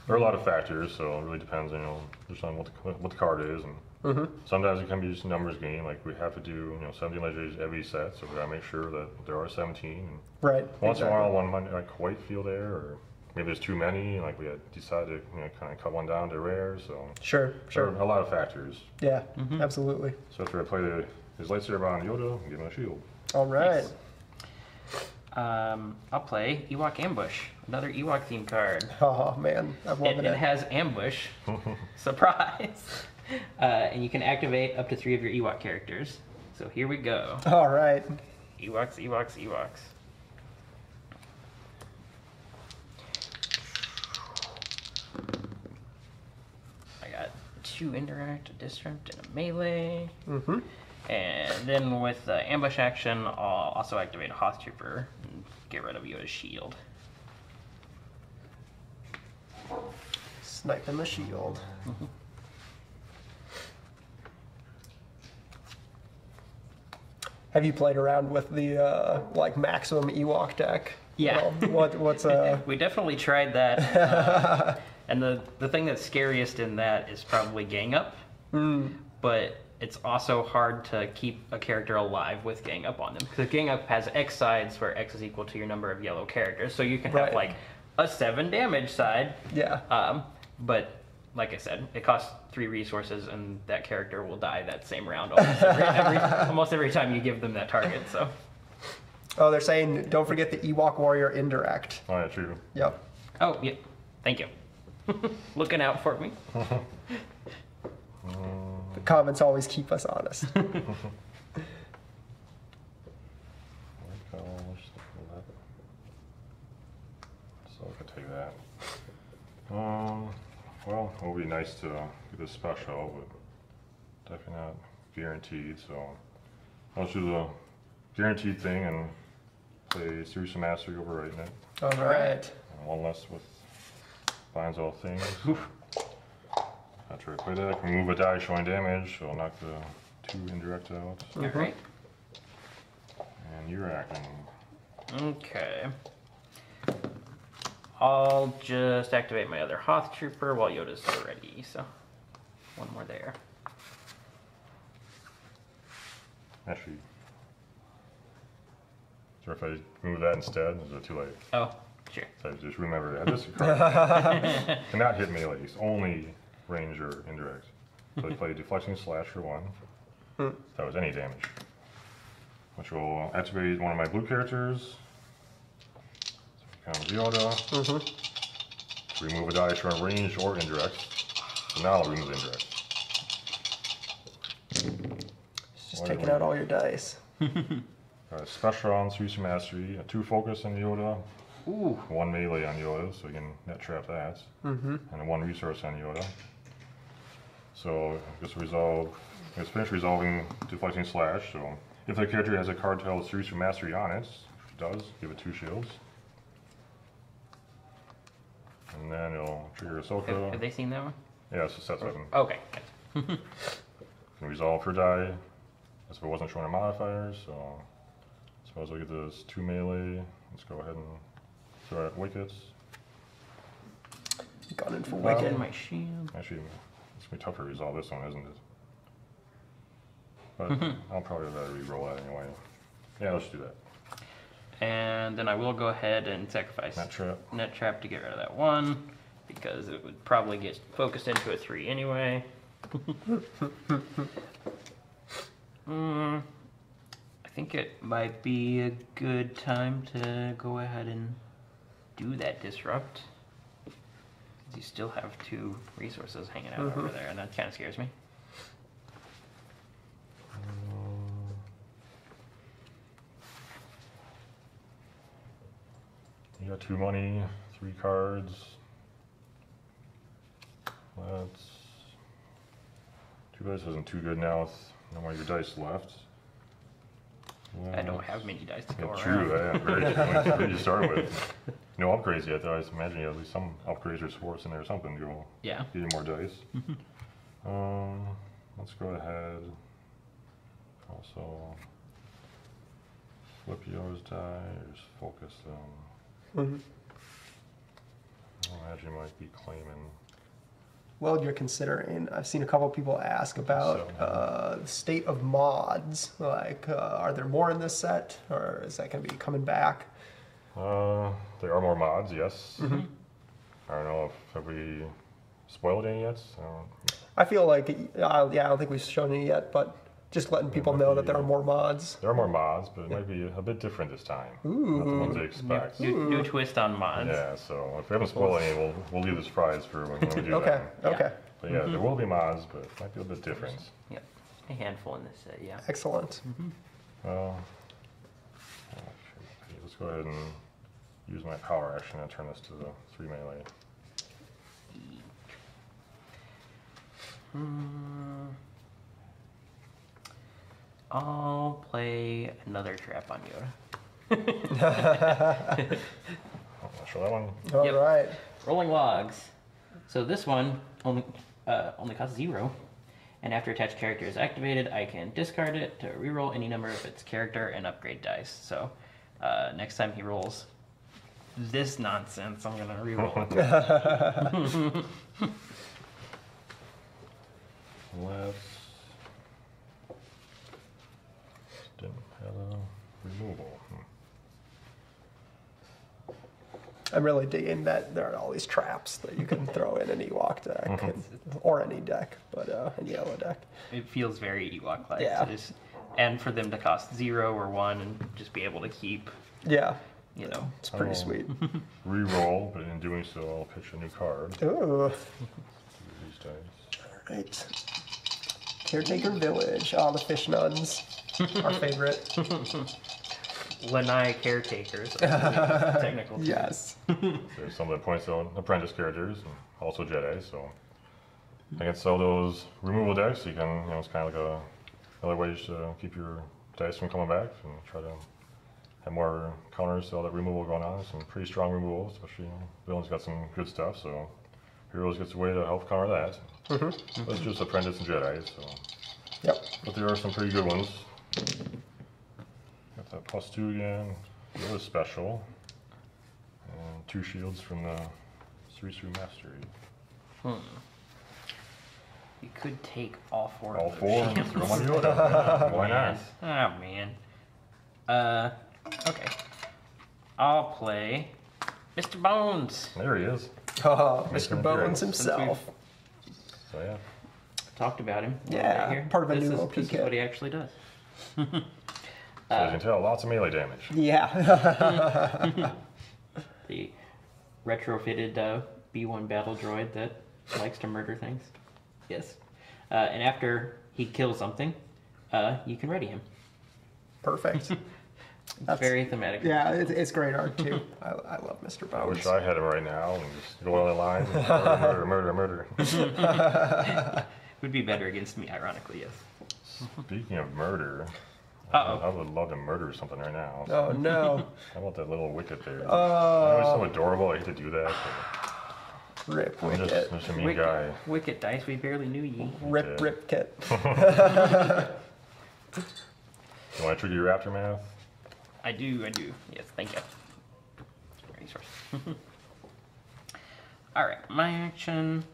There are a lot of factors, so it really depends, you know, just on what the, what the card is, and mm-hmm. sometimes it can be just a numbers game. Like we have to do, you know, seventeen legendaries every set, so we gotta make sure that there are seventeen. And right. Once exactly. in a while, one might not quite feel there, or maybe there's too many. Like we had decided to, you know, kind of cut one down to rare. So sure, sure. There are a lot of factors. Yeah, mm-hmm. absolutely. So after I play the his lightsaber on Yoda, and give him a shield. All right. Nice. Um, I'll play Ewok Ambush, another Ewok themed card. Oh man, I'm loving it. It has Ambush, surprise, uh, and you can activate up to three of your Ewok characters. So here we go. All right. Ewoks, Ewoks, Ewoks. I got two interact, a disrupt, and a melee. Mm-hmm. And then with the ambush action, I'll also activate a Hoth Trooper and get rid of Yoda's shield. Snipe him the shield. Mm-hmm. Have you played around with the uh, like maximum Ewok deck? Yeah. Well, what, what's uh... we definitely tried that. Uh, and the the thing that's scariest in that is probably gang up, mm. but. It's also hard to keep a character alive with gang up on them. Because gang up has X sides where X is equal to your number of yellow characters. So you can have right. like a seven damage side. Yeah. Um, but like I said, it costs three resources and that character will die that same round almost every, every, almost every time you give them that target. So. Oh, they're saying don't forget the Ewok Warrior indirect. Oh, yeah, true. Yep. Oh, yeah. Thank you. Looking out for me. um. The comments always keep us honest. So I could take that. Um, well, it would be nice to get this special, but definitely not guaranteed. So I'll do the guaranteed thing and play Series of Mastery overriding it. All right. And one less with binds all things. After I play that, I can move a die showing damage, so I'll knock the two indirect out. So. Alright. And you're acting. Okay. I'll just activate my other Hoth Trooper while Yoda's already, so one more there. Actually, so if I move that instead, is it too late? Oh, sure. So I just remembered I had this card. Cannot hit melee, it's only range or indirect. So I play deflecting slash for one. Mm. That was any damage. Which will activate one of my blue characters. So becomes Yoda. Mm-hmm. Remove a die from range or indirect. So now I'll remove indirect. It's just Why taking out all your dice. Alright, special on Series of Mastery. A two focus on Yoda. Ooh. One melee on Yoda, so we can net trap that. Mm-hmm. And one resource on Yoda. So just resolve, just finish resolving deflecting slash. So if the character has a card titled Series of Mastery on it, which it does, give it two shields. And then it'll trigger Ahsoka. Have, have they seen that one? Yeah, it's a set seven. Okay. Can resolve her die. As if it wasn't showing a modifier, so I suppose I'll get this two melee. Let's go ahead and throw out Wickets. Got in for Wicket. Actually, it's going to be tough to resolve this one, isn't it? but I'll probably let it reroll that anyway. Yeah, let's do that. And then I will go ahead and sacrifice Net Trap. Net Trap to get rid of that one, because it would probably get focused into a three anyway. mm, I think it might be a good time to go ahead and do that Disrupt. You still have two resources hanging out mm-hmm. over there, and that kind of scares me. You got two money, three cards. That's two dice isn't too good now with no more of your dice left. Well, I don't have many dice to go around. True, I have very few to start with. No upgrades yet, though. I imagine you have at least some upgrades or sports in there or something to go yeah. getting more dice. um, let's go ahead. Also, flip yours die or just focus them. Mm-hmm. I imagine you might be claiming. Well, you're considering. I've seen a couple of people ask about so, uh, the state of mods. Like, uh, are there more in this set, or is that going to be coming back? Uh, there are more mods, yes. Mm-hmm. I don't know if have we spoiled any yet. So. I feel like, uh, yeah, I don't think we've shown any yet, but just letting people know be, that there are more mods. There are more mods, but it yeah. might be a bit different this time. Ooh. Not the ones they expect. New, new twist on mods. Yeah, so if we haven't spoiled any, we'll, we'll leave the surprise for when, when we do okay. that. Okay, okay. But yeah, mm-hmm. there will be mods, but it might be a bit different. Yep, a handful in this set, yeah. Excellent. Mm-hmm. Well, let's go ahead and use my power action and turn this to the three melee. Hmm. I'll play another trap on Yoda. I'll show that one. All yep. right. Rolling logs. So this one only uh, only costs zero, and after attached character is activated, I can discard it to reroll any number of its character and upgrade dice. So uh, next time he rolls this nonsense, I'm gonna reroll it. Let's. Didn't have a removal. Hmm. I'm really digging that there are all these traps that you can throw in an Ewok deck, mm-hmm. and, or any deck, but uh, an Yoda deck. It feels very Ewok-like. Yeah. So just, and for them to cost zero or one and just be able to keep. Yeah. You know, it's pretty sweet. Reroll, but in doing so, I'll pitch a new card. Ooh. These dice. All right. Caretaker Village. All oh, the fish nuns. Our favorite. Lanai caretakers. Technical. Term. Yes. There's some of the points on apprentice characters, and also Jedi. So I can sell those removal decks. You can, you know, it's kind of like a another way to keep your dice from coming back and try to have more counters to all that removal going on. Some pretty strong removal, especially you know, villain's got some good stuff. So heroes gets a way to help counter that. Mm-hmm. Mm-hmm. But it's just apprentice and Jedi. So. Yep. But there are some pretty good ones. Got that plus two again. That was special. And two shields from the Srisu Mastery. Hmm. You could take all four all of those four shields. All four? Throw them on. Why not? Oh, man. Uh, okay. I'll play Mister Bones. There he is. Oh, Mister Bones himself. So, yeah. Talked about him. Yeah, right here. Part of a this new is, O P This kit. Is what he actually does. So as uh, you can tell, lots of melee damage. Yeah. The retrofitted uh, B one battle droid that likes to murder things. Yes. Uh, and after he kills something, uh, you can ready him. Perfect. That's very thematic. Yeah, it's, it's great art too. I, I love Mister Bones. I wish I had him right now and just go on the line and murder, murder, murder, murder. Would be better against me, ironically, yes. Speaking of murder, uh-oh. I would love to murder something right now. So. Oh, no. How about that little Wicket there? Oh. I know he's so adorable. I hate to do that. Rip Wicket. Just, just a mean Wicket, guy. Wicket dice, we barely knew ye. Rip, yeah. Rip Kit. You want to trigger your aftermath? I do, I do. Yes, thank you. Resource. All right, my action.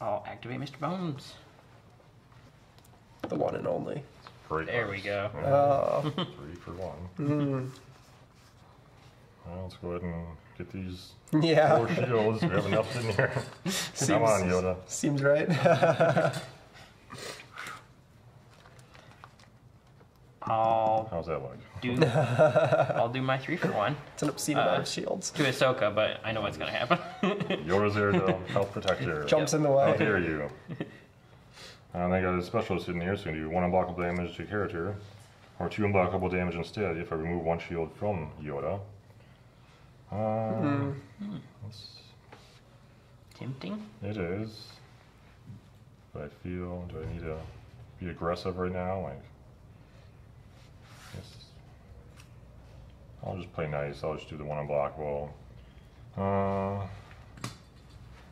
I'll activate Mister Bones. The one and only. Great there nice. we go. Uh, Three for one. Mm. Well, let's go ahead and get these yeah. four shields. We have enough in here. Seems, Come on, Yoda. Seems right. I'll How's that like? do, I'll do my three for one. It's an obscene uh, amount of shields. To Ahsoka, but I know what's going to happen. Yoda's there to help protect her. Jumps yep. in the way. How dare you. And I got a specialist in here, so you can do one unblockable damage to character, or two unblockable damage instead if I remove one shield from Yoda. Um, mm. that's tempting. It is. But I feel, do I need to be aggressive right now? Like, I'll just play nice. I'll just do the one unblockable. Uh,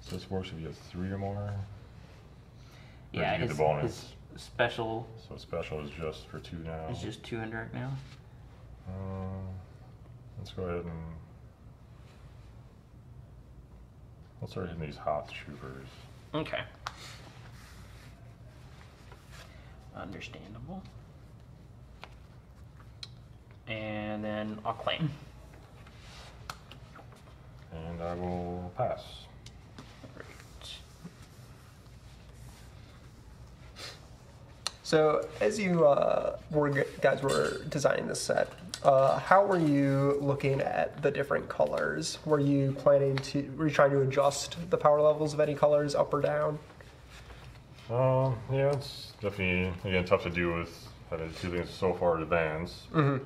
so this works if you have three or more. Yeah, his, the bonus. his special. So special is just for two now. It's just two hundred now. Uh, let's go ahead and let's start hitting these hot troopers. Okay. Understandable. And then I'll claim. And I will pass. So as you uh, were, guys were designing this set, uh, how were you looking at the different colors? Were you planning to, were you trying to adjust the power levels of any colors up or down? Um, yeah, it's definitely, again, tough to do with having two things so far in advance. Mm-hmm.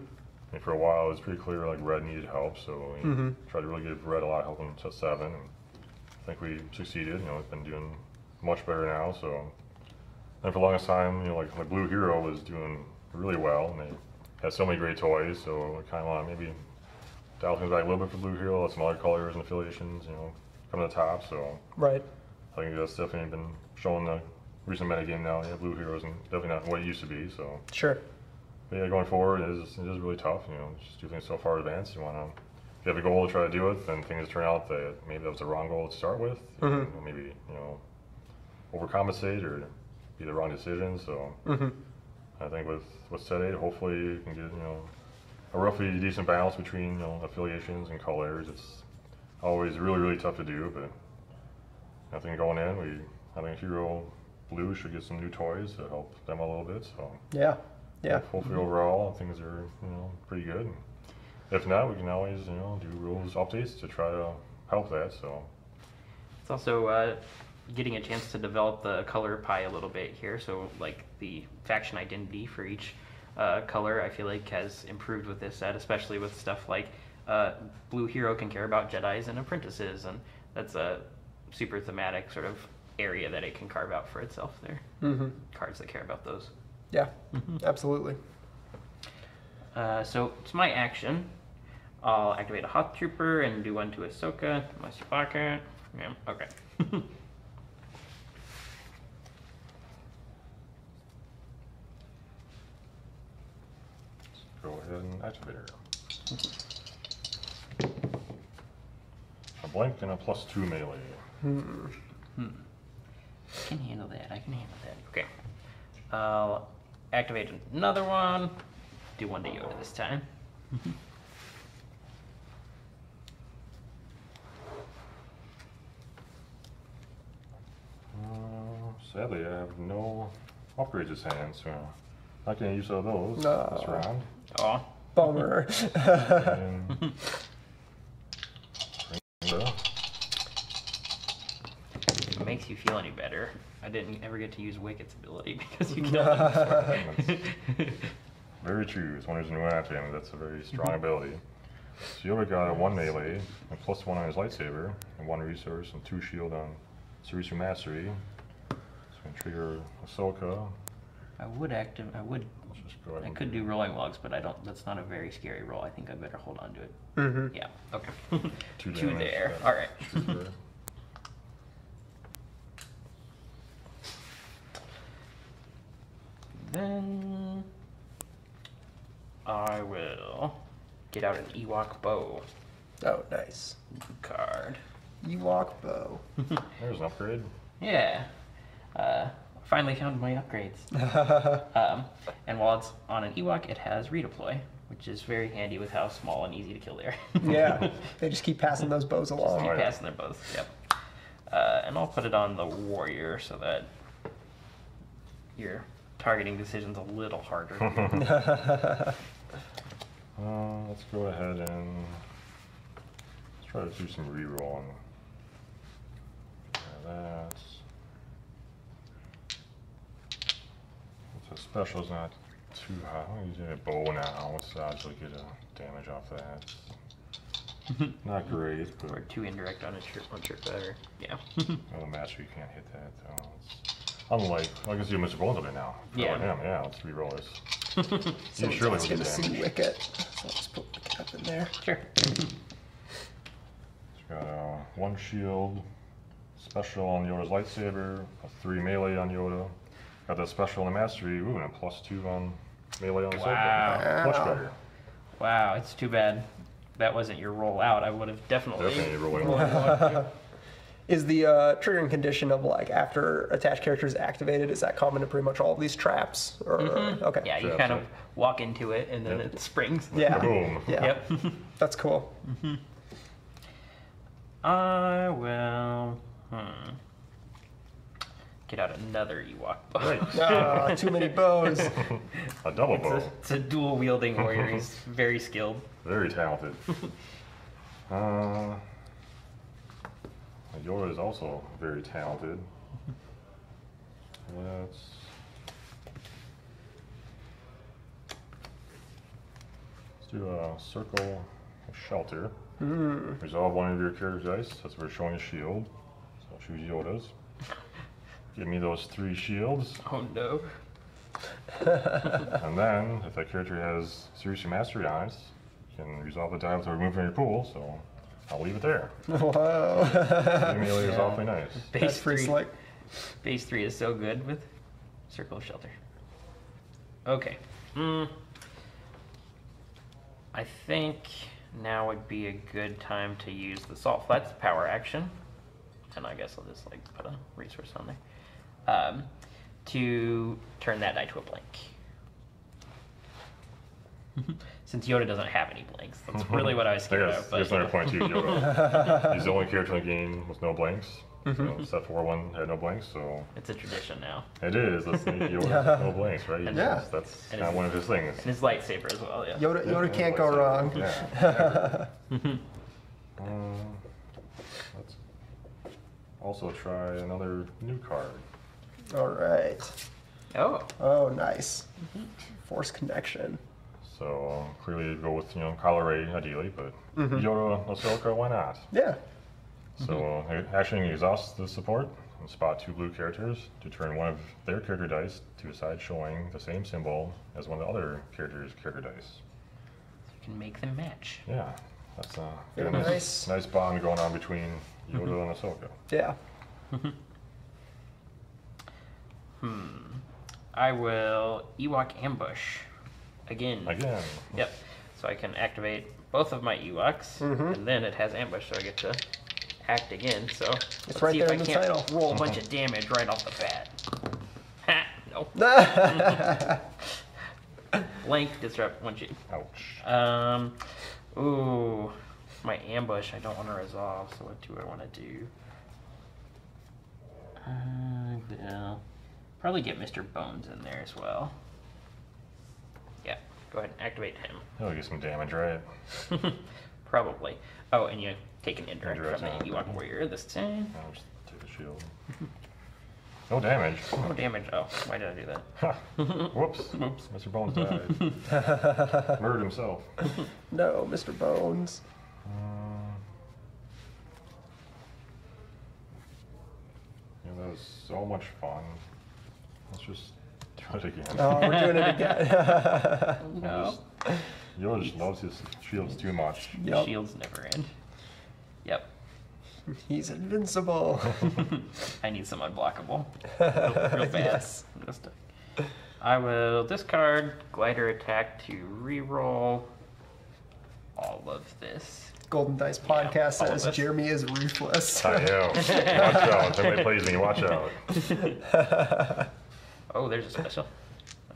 I mean, for a while, it was pretty clear, like, red needed help, so we mm-hmm. tried to really give red a lot of help until seven. And I think we succeeded, you know, we've been doing much better now, so. And for the longest time, you know, like the Blue Hero was doing really well, and they had so many great toys. So we kind of want to maybe dial things back a little bit for Blue Hero, let some other colors and affiliations, you know, come to the top. So right, I think that's definitely been showing the recent metagame now. Yeah, Blue Hero's definitely not what it used to be. So sure, but yeah, going forward it is it is really tough. You know, just do things so far in advance. You want to, if you have a goal to try to do it, then things turn out that maybe that was the wrong goal to start with. Mm-hmm. And maybe you know, overcompensate or be the wrong decision, so mm-hmm. I think with, with set eight, hopefully you can get, you know, a roughly decent balance between, you know, affiliations and colors. It's always really, really tough to do, but I think going in, we, I think Hero Blue should get some new toys to help them a little bit, so. Yeah, yeah. Hopefully mm-hmm. overall, things are, you know, pretty good. And if not, we can always, you know, do rules updates to try to help that, so. It's also, uh, getting a chance to develop the color pie a little bit here, so like the faction identity for each uh, color I feel like has improved with this set, especially with stuff like uh, Blue Hero can care about Jedis and apprentices, and that's a super thematic sort of area that it can carve out for itself there. Mm-hmm. Cards that care about those. Yeah, mm-hmm. absolutely. Uh, so it's my action. I'll activate a Hot Trooper and do one to Ahsoka, my Chewbacca. Yeah, okay. Go ahead and activate her. A blank and a plus two melee. Hmm. Hmm. I can handle that. I can handle that. Okay. I'll activate another one. Do one to Yoda this time. uh, sadly, I have no upgrades this hand, so not going to use all those no. this round. Aw. Bummer. If it makes you feel any better, I didn't ever get to use Wicket's ability because you killed him before. Very true. It's one reason we went after him. That's a very strong ability. So Yoda got a one melee, a plus one on his lightsaber, and one resource, and two shield on Sirisu Mastery. So we can trigger Ahsoka. I would active. I would. Just go ahead I could do rolling logs, but I don't. That's not a very scary roll. I think I better hold on to it. Mm-hmm. Yeah. Okay. Two, Two there. All right. Then I will get out an Ewok bow. Oh, nice. Card. Ewok bow. There's an upgrade. Yeah. Uh. finally found my upgrades. um, and while it's on an Ewok, it has redeploy, which is very handy with how small and easy to kill they are. Yeah, they just keep passing those bows along. Just keep right. passing their bows, yep. Uh, and I'll put it on the warrior so that your targeting decision's a little harder. uh, let's go ahead and let's try to do some rerolling. That. So special's not too high. I'm using a bow now. Let's actually get a damage off that. Not great, but or too indirect on a shirt, one shirt better. Yeah. On the match, you can't hit that though. It's unlike I can see how much bones of it now. Yeah. Like him. Yeah. Let's reroll this. So surely it's gonna see Wicket. So let's put Wicket up in there. Sure. It's got uh, one shield. Special on Yoda's lightsaber, a three melee on Yoda. Got that special on the mastery, ooh, and a plus two on melee on the wow. Sword. Much better. Wow, it's too bad that wasn't your roll out. I would have definitely. Definitely rolling. Is the uh, triggering condition of like after attached character is activated? Is that common to pretty much all of these traps? Or mm-hmm. okay, yeah, you traps, kind of right. walk into it and then yep. it springs. Yeah, boom. Yeah, yep. That's cool. Mm-hmm. I will. Hmm. Get out another Ewok bow. Right. uh, too many bows. A double it's bow. A, it's a dual wielding warrior. He's very skilled. Very talented. uh, Yoda is also very talented. Let's. Let's do a circle of shelter. Mm. Resolve one of your character's dice. That's where showing a shield. Choose Yoda's. Give me those three shields. Oh no. And then, if that character has seriously mastery on it, you can resolve the dial to remove from your pool, so I'll leave it there. Wow. The melee yeah. is awfully nice. Base That's three. Slick. Base three is so good with Circle of Shelter. Okay. Mm. I think now would be a good time to use the Salt Flats power action. And I guess I'll just like put a resource on there um, to turn that die to a blank. Since Yoda doesn't have any blanks, that's really what I was scared of. There's another point too, Yoda. He's the only character in the game with no blanks. Mm-hmm. You know, except for one had no blanks, so it's a tradition now. It is. That's Yoda no blanks, right? And yeah, just, that's and not one of his things. And his lightsaber as well. Yeah. Yoda, Yoda yeah, can't go wrong. Yeah. um, let's also try another new card. All right. Oh. Oh, nice. Mm-hmm. Force connection. So um, clearly go with you know Kylo Rey ideally, but mm-hmm. Yoda, Ahsoka, why not? Yeah. So mm-hmm. uh, action exhausts the support and spot two blue characters to turn one of their character dice to a side showing the same symbol as one of the other characters' character dice. You can make them match. Yeah, that's uh, a nice, nice bond going on between. Yoda mm-hmm. and Ahsoka. Yeah. hmm. I will Ewok ambush again. Again. Yep. So I can activate both of my Ewoks, mm-hmm. and then it has ambush, so I get to act again. So it's let's right see there if in I the can't title. Roll a mm-hmm. bunch of damage right off the bat. Ha! Nope. Blank disrupt one sheet. Ouch. Um. Ooh. My ambush, I don't want to resolve, so what do I want to do? Uh, yeah. Probably get Mister Bones in there as well. Yeah, go ahead and activate him. He'll get some damage, right? Probably. Oh, and you take an indirect, indirect from the Ewok Warrior this time. I'll just take the shield. No damage. No damage. Oh, why did I do that? Huh. Whoops. Whoops. Mister Bones died. Murdered himself. No, Mister Bones. Yeah, that was so much fun. Let's just do it again. Oh, we're doing it again. No. Yoda just loves his shields too much. Yep. Shields never end. Yep. He's invincible. I need some unblockable. Real, real fast. Yes. I will discard glider attack to reroll all of this. Golden Dice podcast yeah, says Jeremy is ruthless. I am. Watch out. Somebody plays me. Watch out. Oh, there's a special.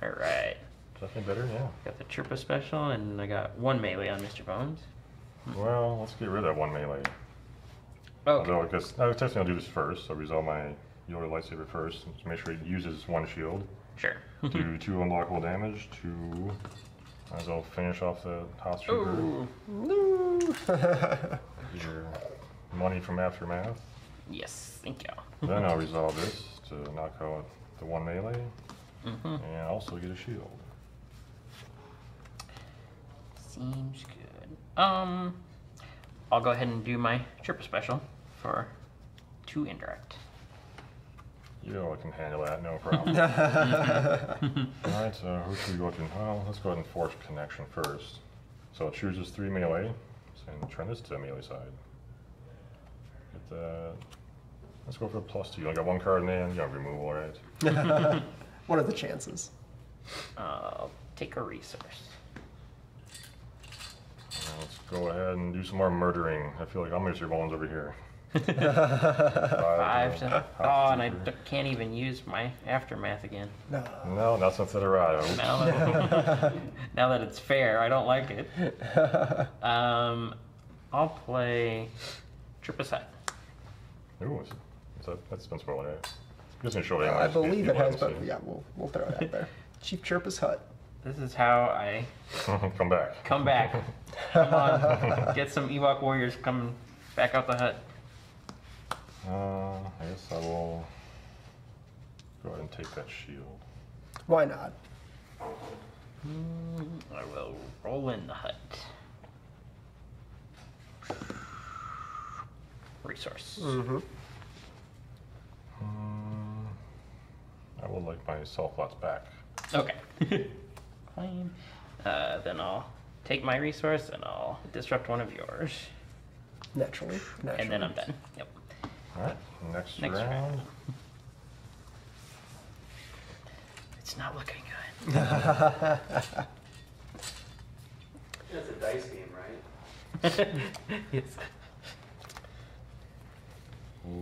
All right. Nothing better now. Got the Chirpa special, and I got one melee on Mister Bones. Well, let's get rid of that one melee. Okay. Although, I guess, I was testing I'll do this first, so I resolve my Yoda lightsaber first, to make sure it uses one shield. Sure. Do two unblockable damage, two... Might as well finish off the house trooper. Ooh. Your money from Aftermath. Yes, thank you. Then I'll resolve this to knock out the one melee, mm-hmm. and also get a shield. Seems good. Um, I'll go ahead and do my Chirpa special for two indirect. You know I can handle that, no problem. All right, so who should we go to? Well, let's go ahead and force connection first. So it chooses three melee, and turn this to the melee side. Get that. Let's go for a plus two. You only got one card in hand, you got removal, right? What are the chances? I'll take a resource. Now let's go ahead and do some more murdering. I feel like I'm Mister Bones over here. Five to, oh, and I d can't even use my Aftermath again. No, no, not since Eldorado. Now, now that it's fair, I don't like it. Um, I'll play Chirpa Side. Ooh, is, is that, that's been spoiled, right? Just gonna show no, I believe it has, but yeah, we'll, we'll throw it out there. Chief Chirpa's Hut. This is how I... come back. Come back. Come on. Get some Ewok Warriors coming back out the hut. Uh, I guess I will go ahead and take that shield. Why not? Mm, I will roll in the hut. Resource. Mm-hmm. Um, I will like my soul slots back. Okay. Fine. Uh, then I'll take my resource and I'll disrupt one of yours. Naturally. Naturally. And then I'm done. Yep. All right, next, next round. round. It's not looking good. That's a dice game, right? Yes.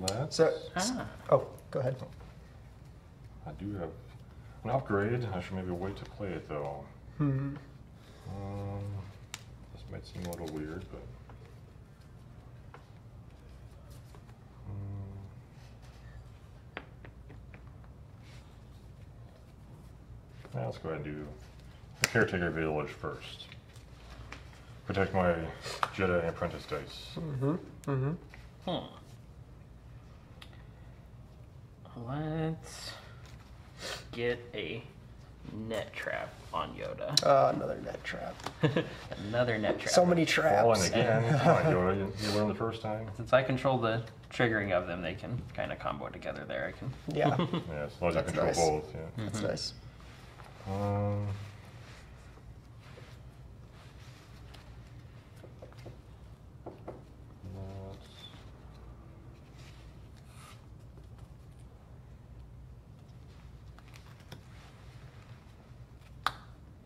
Let's... So, ah. Oh, go ahead. I do have an upgrade. I should maybe wait to play it, though. Mm-hmm. Um, this might seem a little weird, but... Now let's go ahead and do the Caretaker Village first. Protect my Jedi Apprentice dice. Mm-hmm. Mm-hmm. Hmm. Let's get a net trap on Yoda. Uh, another net trap. Another net trap. So many traps. Falling again. Come on, Yoda. You, you learned the first time. Since I control the triggering of them, they can kind of combo together there. I can. Yeah. Yeah, as long as I control nice. both. Yeah. Mm-hmm. That's nice. Um,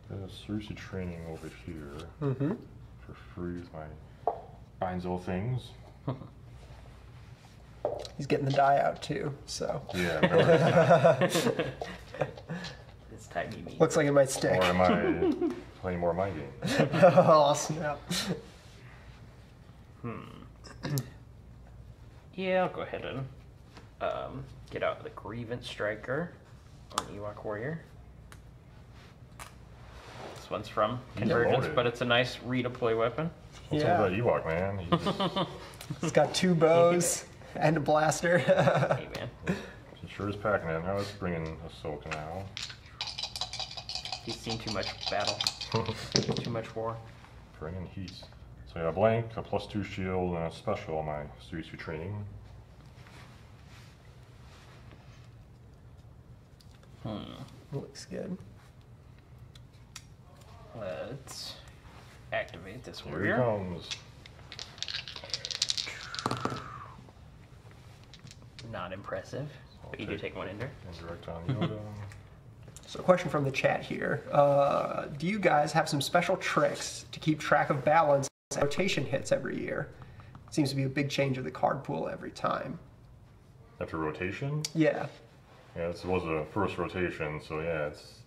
there's Cersei training over here mm-hmm. for free with my binds all things. He's getting the die out too, so yeah. Looks like it might stick. Or am I playing more of my game? Oh, snap. Hmm. Yeah, I'll go ahead and um, get out the Grievance Striker on Ewok Warrior. This one's from Convergence, but it's a nice redeploy weapon. What's yeah. up with that Ewok, man? He just... It's got two bows and a blaster. Hey, man. It sure is packing it. Now it's bringing Ahsoka now. He's seen too much battle, too much war. Bring in heat. So I got a blank, a plus two shield, and a special on my series two training. Hmm. Looks good. Let's activate this Here warrior. Here he comes. Not impressive, so but you do take one in there. Indirect on Yoda. So a question from the chat here, uh, do you guys have some special tricks to keep track of balance rotation hits every year. It seems to be a big change of the card pool every time. After rotation? Yeah. Yeah, this was a first rotation, so yeah, it's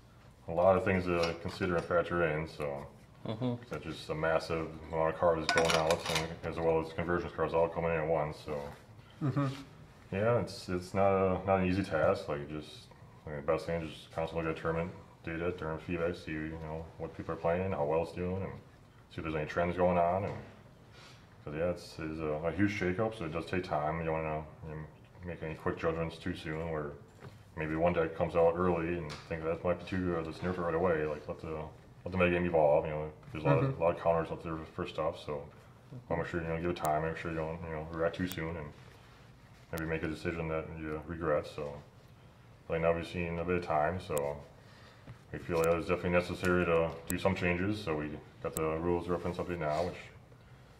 a lot of things to consider and factor in, so mm-hmm. that's just a massive amount of cards going out, and, as well as convergence cards all coming in at once, so mm-hmm. yeah, it's it's not a not an easy task. Like just I mean, the best thing is just constantly look at tournament data, tournament feedback, see you know what people are playing, how well it's doing, and see if there's any trends going on. And because yeah, it's, it's a, a huge shakeup, so it does take time. You don't want to you know, make any quick judgments too soon, where maybe one deck comes out early and think that might be too uh, that's nerfed right away. Like let the let the metagame evolve. You know, there's a lot mm-hmm. of a lot of counters up there for stuff, so I'm sure you know give it time. Make sure you don't you know react too soon and maybe make a decision that you regret. So like now we've seen a bit of time, so we feel like it was definitely necessary to do some changes. So we got the rules reference update now, which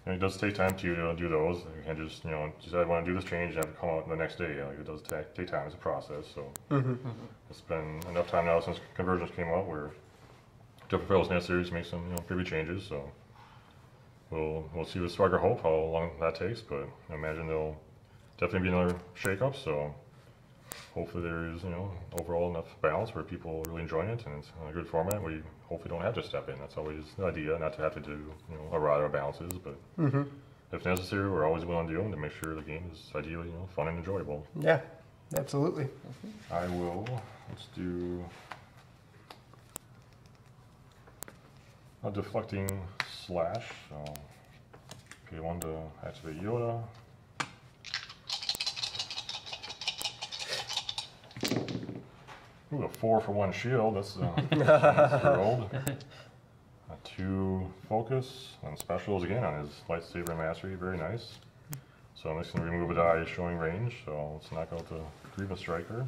you know, it does take time to, to do those. You can't just you know decide I want to do this change and have it come out the next day. Like it does take take time. It's a process. So mm-hmm. it's been enough time now since Convergence came out where different feels necessary to make some you know preview changes. So we'll we'll see with Spark of Hope how long that takes, but I imagine they'll definitely be another shake-up, so hopefully there is, you know, overall enough balance where people really enjoy it and it's a good format where you hopefully don't have to step in. That's always the idea, not to have to do, you know, a rod or balances, but mm-hmm. if necessary, we're always willing to do them to make sure the game is ideally, you know, fun and enjoyable. Yeah, absolutely. Mm-hmm. I will, let's do a deflecting slash, so okay, one to activate Yoda. Ooh, a four for one shield, that's uh, a two focus, and specials again on his lightsaber mastery, very nice. So I'm just going to remove a die showing range, so let's knock out the Grievous Striker.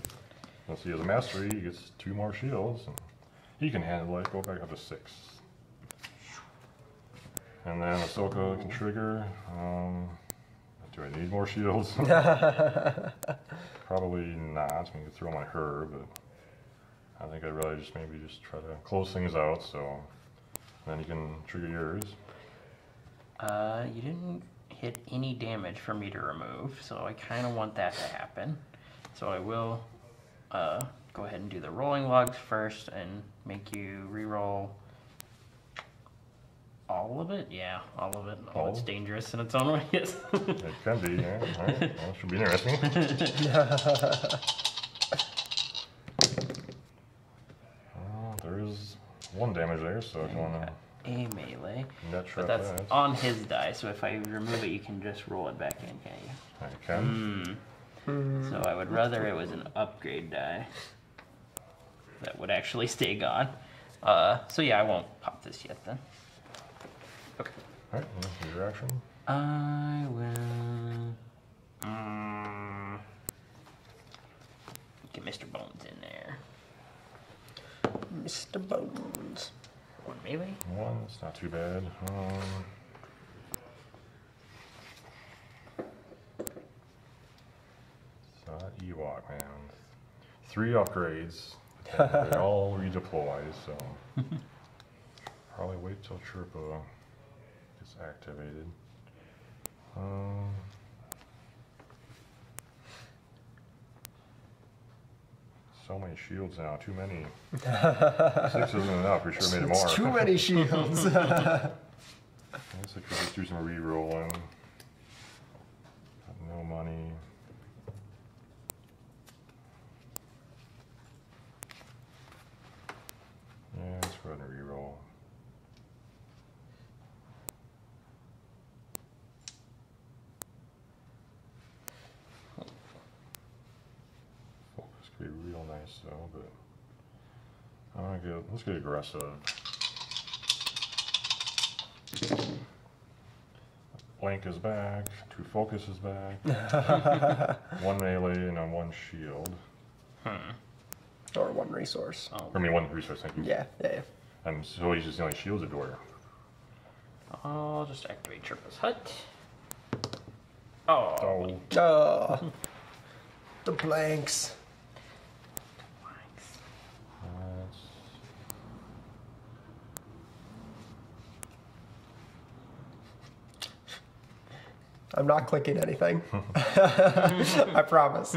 Let's see, as a mastery, he gets two more shields, and he can handle it, go back up to six. And then Ahsoka can trigger. Um, do I need more shields? Probably not, I mean, you can throw them on her, but I think I'd rather just maybe just try to close things out, so then you can trigger yours. Uh, you didn't hit any damage for me to remove, so I kind of want that to happen. So I will uh, go ahead and do the rolling logs first and make you re-roll all of it? Yeah, all of it. Oh, all? It's dangerous in its own way, yes. It can be, yeah. All right. Well, it should be interesting. One damage there, so if you want to... A melee, net trap but that's that. On his die, so if I remove it, you can just roll it back in, can't you? I can. Mm. Mm. So I would rather it was an upgrade die that would actually stay gone. Uh, so yeah, I won't pop this yet then. Okay. Alright, your action. I will... Um, get Mister Bones in there. Mister Bones. One melee? One, it's not too bad. Um, it's not Ewok, man. Three upgrades. They all redeploy, so. Probably wait till Chirpa gets activated. Um. So many shields now, too many. Six isn't enough, we sure made more. It's too many shields. I guess I could just do some re-rolling. Got no money. Yeah, let's go ahead and re-roll. Be real nice though, but I get, let's get aggressive. Blank is back, two focus is back, one melee and on one shield. Hmm. Or one resource. Oh. I mean one resource, thank you. Yeah, yeah, yeah. And so he's just the only shields adorer. I'll just activate Chirpa's Hut. Oh. Oh. Oh. The blanks. I'm not clicking anything. I promise.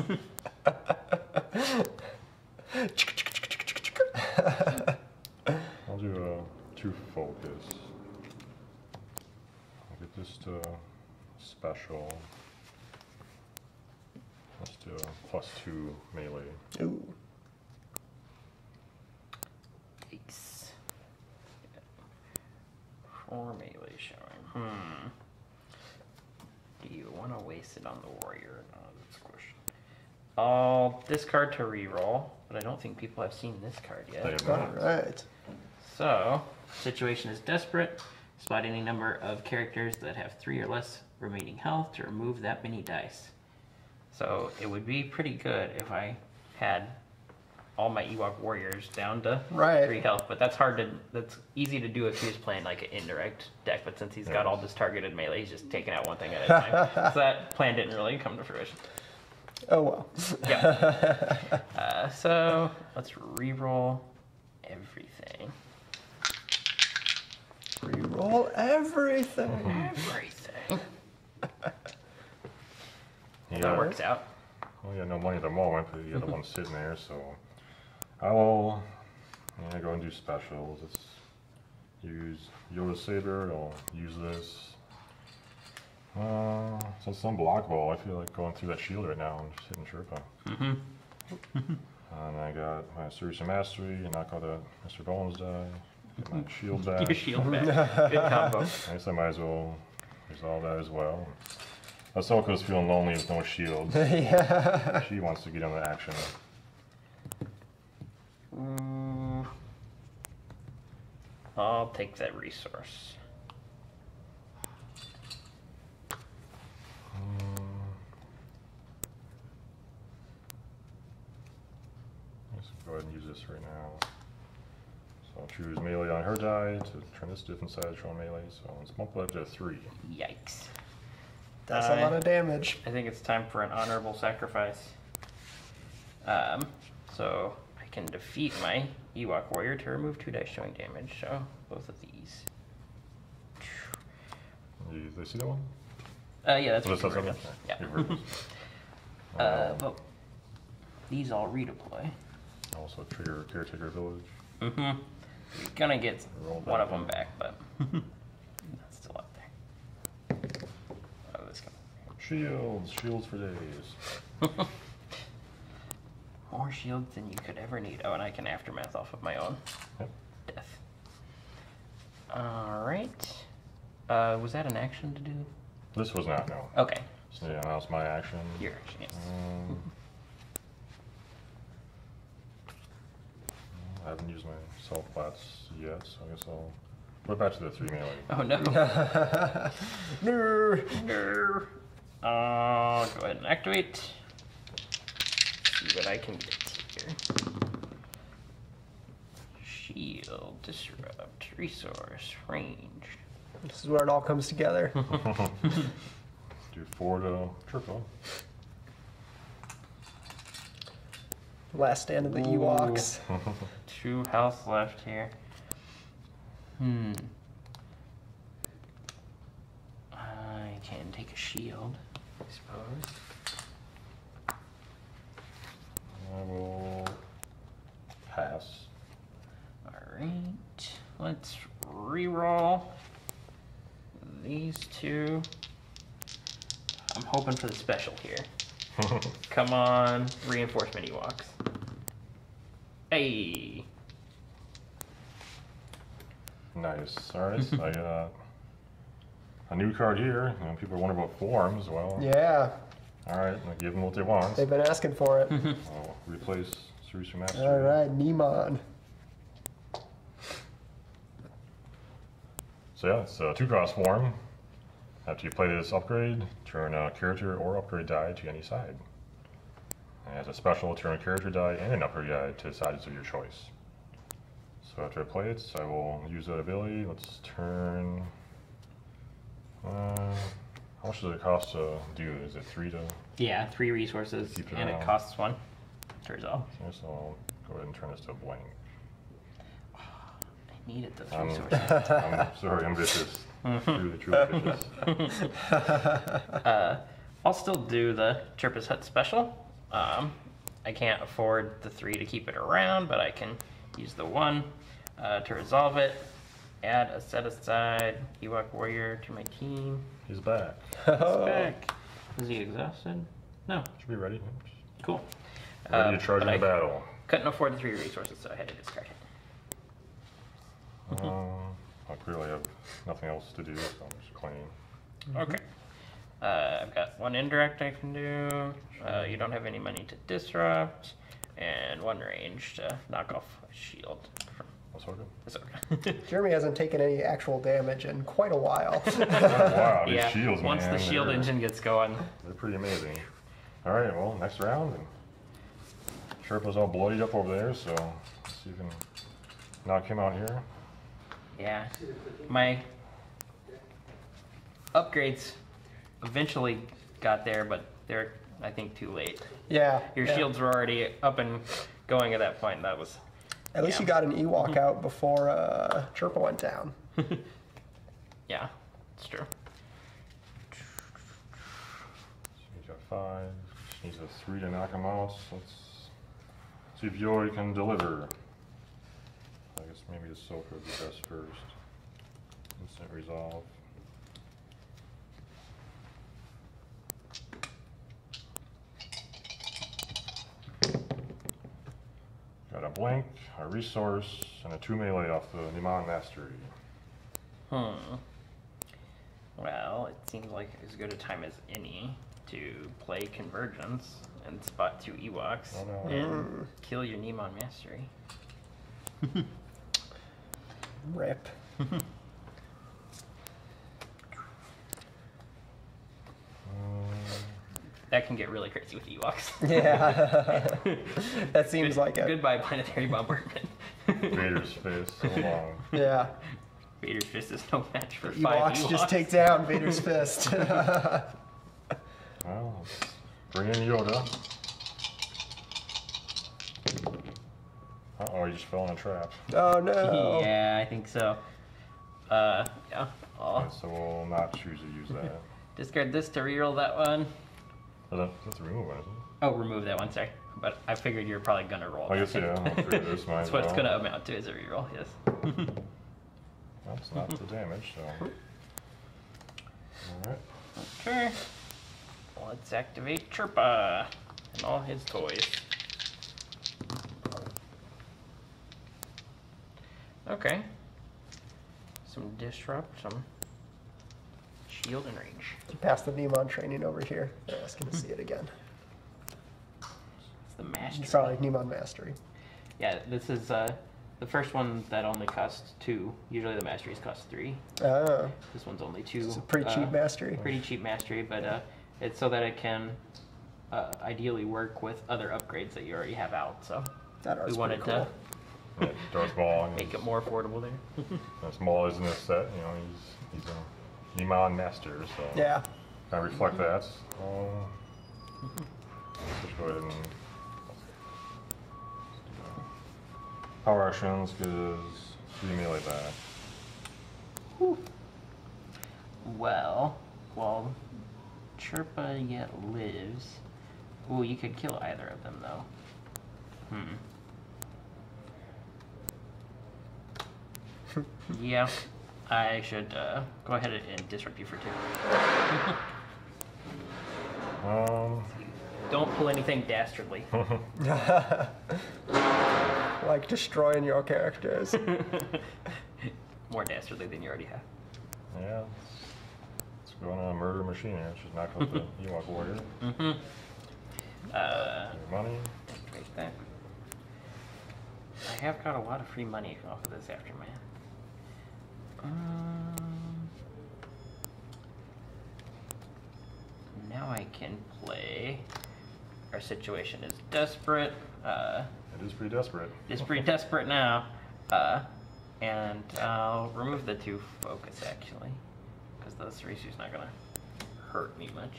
I'll do a two focus. I'll get this to special. Let's do a plus two melee. Ooh. Thanks. Four melee showing. Hmm. Do you want to waste it on the warrior? No, that's a question. I'll discard to reroll, but I don't think people have seen this card yet. Alright. So, situation is desperate. Spot any number of characters that have three or less remaining health to remove that many dice. So, it would be pretty good if I had all my Ewok warriors down to right. three health, but that's hard to, that's easy to do if he was playing like an indirect deck, but since he's got all this targeted melee, he's just taking out one thing at a time. So that plan didn't really come to fruition. Oh well. Yeah. Uh, so let's reroll everything. Reroll everything. Everything. Yeah. That works out. Well, you have no money at the moment, but the other one's sitting there, so I will yeah, go and do specials. Let's use Yoda Saber, I'll use this. Uh, so it's unblockable. I feel like going through that shield right now and just hitting Chirpa. Mm-hmm. And I got my Series of Mastery, and knock out that Mister Bones die, get my shield back. Your shield back. Good combo. I guess I might as well resolve that as well. Ahsoka's feeling lonely with no shield. Yeah. She wants to get into action. Mm. I'll take that resource. Let's go ahead and use this right now. So I'll choose melee on her die to turn this different side to melee. So let's bump that to three. Yikes. That's uh, a lot of damage. I think it's time for an honorable sacrifice. Um, so I can defeat my Ewok warrior to remove two dice showing damage. So both of these. Did they see that one? Uh, yeah, that's what we're doing. Yeah. uh, well, these all redeploy. Also trigger Caretaker Village. Mm-hmm. You're gonna get one of them back, but that's still up there. Oh, this guy. Shields, shields for days. More shields than you could ever need. Oh, and I can aftermath off of my own. Yep. Death. All right. Uh, was that an action to do? This was not, no. Okay. So yeah, that was my action. Your action, yes. Um, I haven't used my self-bots yet, so I guess I'll flip back to the three melee. Oh, no. No. No. Uh, go ahead and activate. See what I can get here. Shield, disrupt, resource, range. This is where it all comes together. Do four to triple. Last stand of the Ooh. Ewoks. Two health left here. Hmm. I can take a shield, I suppose. I will pass. All right. Let's reroll. These two. I'm hoping for the special here. Come on, reinforcement Ewoks. Hey. Nice. All right, so I got a new card here. You know, people wonder about forms. Well. Yeah. All right, I'll give them what they want. They've been asking for it. I'll replace Series Master. All right, Niman. So yeah, it's a two-cost form. After you play this upgrade, turn a character or upgrade die to any side. As a special, turn a character die and an upgrade die to sides of your choice. So after I play it, I will use that ability. Let's turn... Uh, how much does it cost to do? Is it three to...? Yeah, three resources, it and around. It costs one. Turns out. So I'll go ahead and turn this to blank. needed those I'm, resources. I'm sorry, I'm vicious. True, true vicious. uh, I'll still do the Chirpa's Hut special. Um, I can't afford the three to keep it around, but I can use the one uh, to resolve it. Add a set aside Ewok Warrior to my team. He's back. He's back. Is he exhausted? No. Should be ready. Cool. Ready to charge um, in the battle. Couldn't afford the three resources, so I had to discard it. um, I clearly have nothing else to do, so I'm just cleaning. Okay. Uh, I've got one indirect I can do. Uh, you don't have any money to disrupt, and one range to knock off a shield. From Ahsoka. Ahsoka. Jeremy hasn't taken any actual damage in quite a while. Wow, these yeah. shields, man. Once the shield engine gets going, they're pretty amazing. All right, well, next round, and Chirpa's all bloodied up over there, so let's see if we can knock him out here. Yeah, my upgrades eventually got there, but they're, I think, too late. Yeah. Your yeah. shields were already up and going at that point. That was. At yeah. least you got an Ewok out before uh, Chirpa went down. Yeah, it's true. She's got five. She's a three to knock him out. Let's see if Yoda can deliver. I guess maybe Ahsoka would be best first. Instant resolve. Got a blink, a resource, and a two melee off the Niman mastery. Hmm. Well, it seems like as good a time as any to play Convergence and spot two Ewoks oh, no. and kill your Niman mastery. Rip. um, That can get really crazy with Ewoks. Yeah. That seems Good, like it. Goodbye, planetary bombardment. Vader's fist, so long. Yeah. Vader's fist is no match for Ewoks five Ewoks. Just take down Vader's fist. Well, bring in Yoda. Uh-oh, he just fell in a trap. Oh, no. Yeah, I think so. Uh, yeah. Oh. So we'll not choose to use that. Discard this to reroll that one. That's a remove one, isn't it? Oh, remove that one, sorry. But I figured you're probably going to roll. I guess, yeah. I'm sure this might That's what it's going to amount to, is a reroll, yes. That's well, not the damage, so. Alright. Okay. Let's activate Chirpa and all his toys. Okay. Some disrupt, some. Shield and range. Pass the Niman training over here. They're asking to see it again. It's the mastery. It's probably Niman mastery. Yeah, this is uh, the first one that only costs two. Usually the masteries cost three. Oh. This one's only two. It's a pretty uh, cheap mastery. Pretty cheap mastery, but uh, it's so that it can uh, ideally work with other upgrades that you already have out. So that we wanted cool. to yeah, Darth Maul make it more affordable there. Darth Maul is in this set. You know, he's he's. Uh, Niman master, so yeah, I reflect that. Um, let's just go ahead and power actions gives three melee back. Whew. Well, while Chirpa yet lives, oh, you could kill either of them though. Hmm. Yeah. I should uh, go ahead and disrupt you for two. um, Don't pull anything dastardly. Like destroying your characters. More dastardly than you already have. Yeah, it's going on a murder machine here. She's not going to Ewok Warrior. Mm-hmm. Uh, money. Take that. I have got a lot of free money off of this aftermath. Um, now I can play. Our situation is desperate. Uh, it is pretty desperate. It's pretty desperate now. Uh, and I'll remove the two focus actually, because the Cerisu's not gonna hurt me much.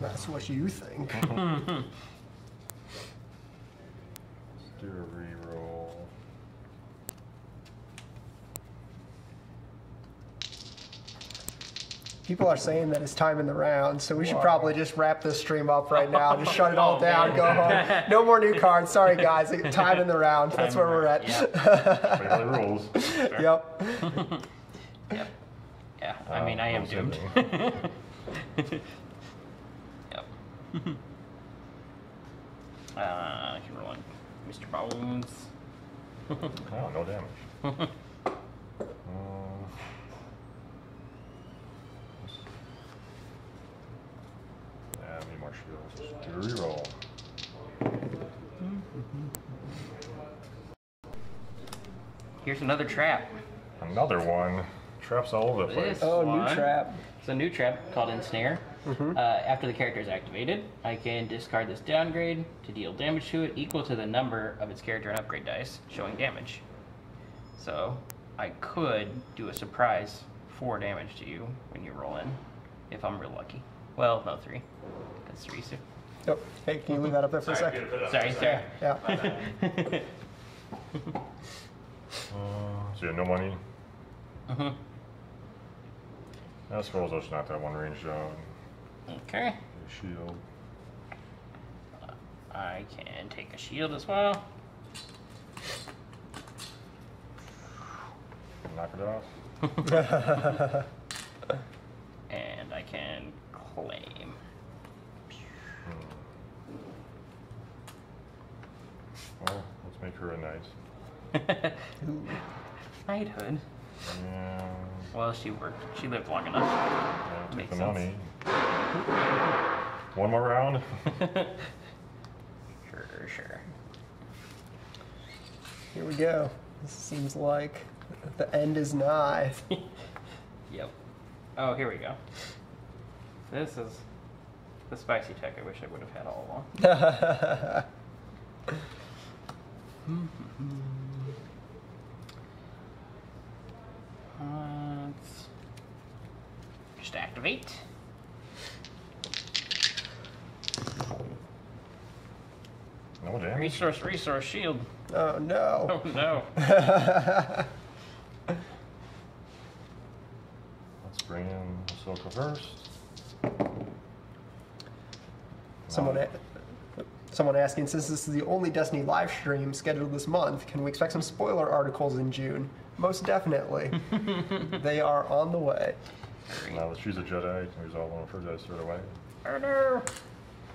That's what you think. Let's do a reroll. people are saying that it's time in the round, so we should probably just wrap this stream up right now. Just shut it all oh, down, man. Go home. No more new cards. Sorry, guys. Time in the round. Time That's where we're at. Yeah. rules. Sure. Yep. Yep. Yeah. I um, mean, I am doomed. Yep. uh, I can roll on Mister Bones. Oh, no damage. um, I need more shields. Just do a reroll. Here's another trap. Another one. Traps all over the place. This oh, one. New trap. It's a new trap called Ensnare. Mm-hmm. Uh, after the character is activated, I can discard this downgrade to deal damage to it equal to the number of its character and upgrade dice showing damage. So I could do a surprise four damage to you when you roll in, if I'm real lucky. Well, no, three. That's three, so. Yep. Hey, can you leave that up there for sorry, a second? Sorry, sorry. Yeah. uh, so you have no money? Mm-hmm. That scroll's also not that one range down. Okay. Shield. I can take a shield as well. Knock it off. And I can claim. Hmm. Well, let's make her a knight. Knighthood. Yeah. Well, she worked. She lived long enough. Yeah, take Makes the sense. Money. One more round. Sure, sure. Here we go. This seems like the end is nigh. Yep. Oh, here we go. This is the spicy tech I wish I would have had all along. Let's just activate. No damage. Resource, resource, shield. Oh no. Oh no. Let's bring in Ahsoka first. Someone, um, a someone asking, since this is the only Destiny live stream scheduled this month, can we expect some spoiler articles in June? Most definitely. They are on the way. Now let's choose a Jedi. Here's all one of her Jedi straight away. Murder!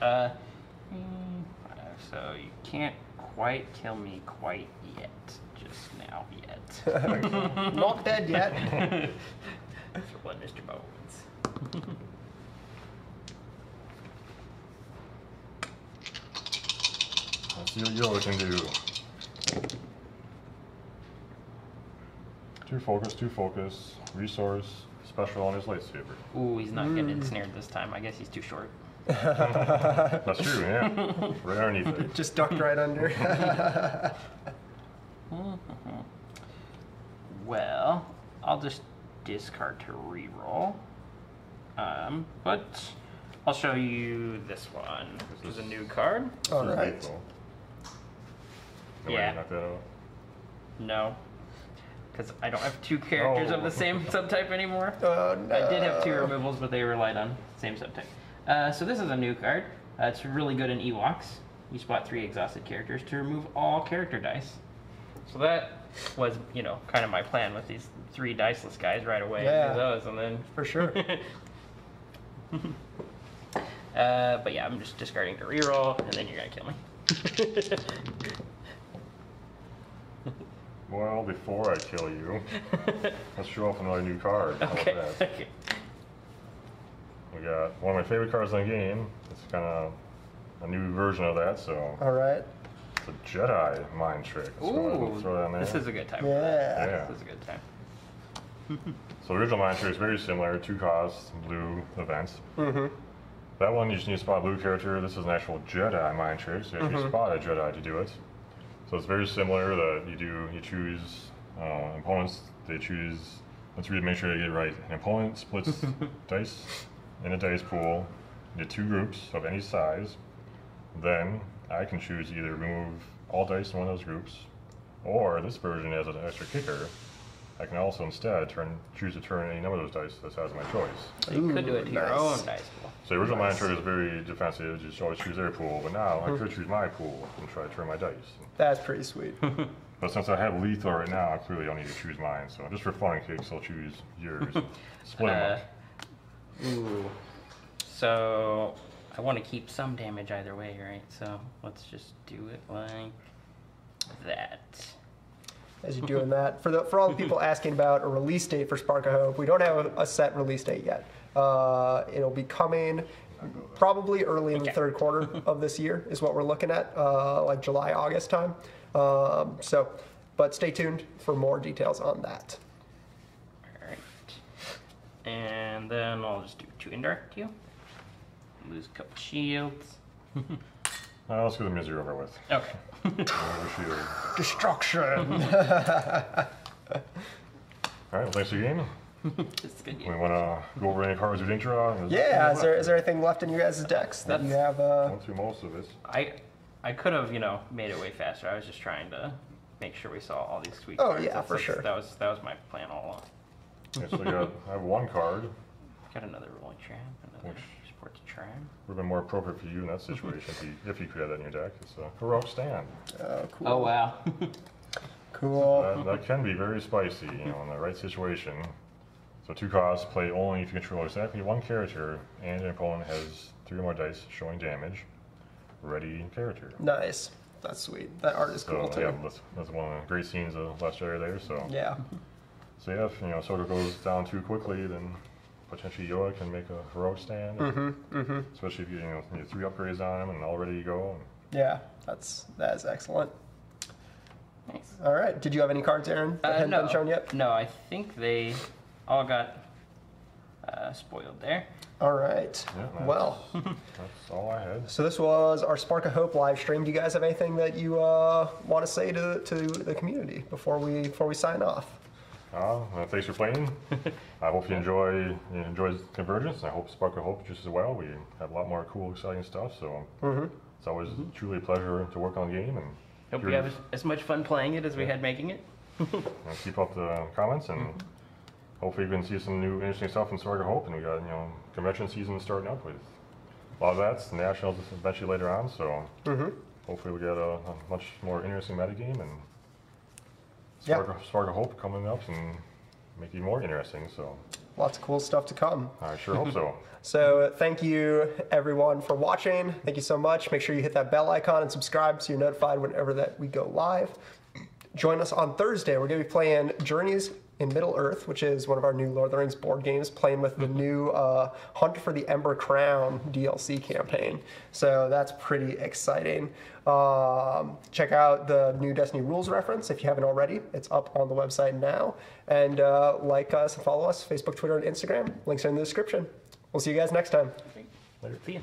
Uh, so you can't quite kill me quite yet. Just now yet. Not dead yet. For one, Mister Bones. Let's see what Yoda can do. Two focus, two focus, resource, special on his lightsaber. Ooh, he's not mm. getting ensnared this time. I guess he's too short. That's true, yeah. Right underneath it. Just ducked right under. Mm-hmm. Well, I'll just discard to reroll. Um, but I'll show you this one, which is a new card. All right. No, yeah. Knock that out. No. Because I don't have two characters oh. of the same subtype anymore. Oh, no. I did have two removals, but they relied on the same subtype. Uh, so this is a new card. Uh, it's really good in Ewoks. You spot three exhausted characters to remove all character dice. So that was, you know, kind of my plan with these three diceless guys right away. Yeah. Those, and then for sure. uh, but yeah, I'm just discarding to reroll, and then you're gonna kill me. Well, before I kill you, let's show off another new card. Okay. Okay. We got one of my favorite cards in the game. It's kind of a new version of that, so. All right. It's a Jedi mind trick. Let's Ooh, throw that in there. This is a good time. Yeah. yeah. This is a good time. So the original mind trick is very similar. Two costs, blue events. Mm-hmm. That one, you just need to spot a blue character. This is an actual Jedi mind trick, so you have mm-hmm. to spot a Jedi to do it. So it's very similar that you do, you choose uh, opponents, they choose, let's read, make sure they get it right. An opponent splits dice in a dice pool into two groups of any size. Then I can choose either remove all dice in one of those groups, or this version has an extra kicker. I can also instead turn choose to turn any number of those dice that's out of my choice. So you Ooh, could do it to nice. your own dice pool. So the original nice. monitor is very defensive, just always choose their pool, but now mm-hmm. I could choose my pool and try to turn my dice. That's pretty sweet. But since I have lethal right now, I clearly don't need to choose mine, so just for fun and kicks, I'll choose yours. Split them uh, up. Ooh. So I want to keep some damage either way, right? So let's just do it like that. As you're doing that, for the for all the people asking about a release date for Spark of Hope, we don't have a, a set release date yet. Uh, it'll be coming probably early in okay. the third quarter of this year is what we're looking at, uh, like July, August time. Um, so, but stay tuned for more details on that. All right, and then I'll just do two indirect you. Lose a couple shields. Uh, let's get the misery over with. Okay. Destruction! Alright, well, thanks for the game. It's a good game. We want to go over any cards we didn't draw? Is yeah, is there, is there anything left in you guys' decks that That's, you have? Uh... Went through most of it. I, I could have, you know, made it way faster. I was just trying to make sure we saw all these sweet oh, cards. Oh, yeah, That's for like, sure. That was, that was my plan all along. Okay, so we got, I have one card. Got another rolling trap. Another... Which Try. Would have been more appropriate for you in that situation if, you, if you could have that in your deck. It's a heroic stand. Oh, cool. Oh, wow. Cool. Uh, that can be very spicy, you know, in the right situation. So two costs, play only if you control exactly one character and an opponent has three or more dice showing damage. Ready character. Nice. That's sweet. That art is so, cool, too. Yeah, that's, that's one of the great scenes of Last Jedi there, so. Yeah. So, yeah, if, you know, Ahsoka goes down too quickly, then potentially Yoda can make a heroic stand, mm-hmm, mm-hmm. especially if you, you know you have three upgrades on him and all ready to go. Yeah, that's that is excellent. Nice. All right, did you have any cards, Aaron? That uh, hadn't no. been shown yet. No, I think they all got uh, spoiled there. All right. Yeah, that's, well, that's all I had. So this was our Spark of Hope live stream. Do you guys have anything that you uh, want to say to to the community before we before we sign off? Uh, thanks for playing. I hope you enjoy you enjoy Convergence. I hope Spark of Hope just as well. We have a lot more cool, exciting stuff. So mm-hmm. it's always mm-hmm. truly a pleasure to work on the game. And hope you have as much fun playing it as yeah. we had making it. Keep up the comments, and mm-hmm. hopefully you can see some new interesting stuff in Spark of Hope. And we got you know convention season starting up with a lot of that's the nationals eventually later on. So mm-hmm. hopefully we get a, a much more interesting metagame and. Spark, yep. Spark of Hope coming up and make it more interesting. So lots of cool stuff to come. I sure hope so. So uh, thank you everyone for watching. Thank you so much. Make sure you hit that bell icon and subscribe so you're notified whenever that we go live. Join us on Thursday. We're going to be playing Journeys in Middle-earth, which is one of our new Lord of the Rings board games, playing with the new uh, Hunt for the Ember Crown D L C campaign. So that's pretty exciting. Um, check out the new Destiny Rules reference if you haven't already. It's up on the website now. And uh, like us and follow us, Facebook, Twitter, and Instagram. Links are in the description. We'll see you guys next time. Later. See ya.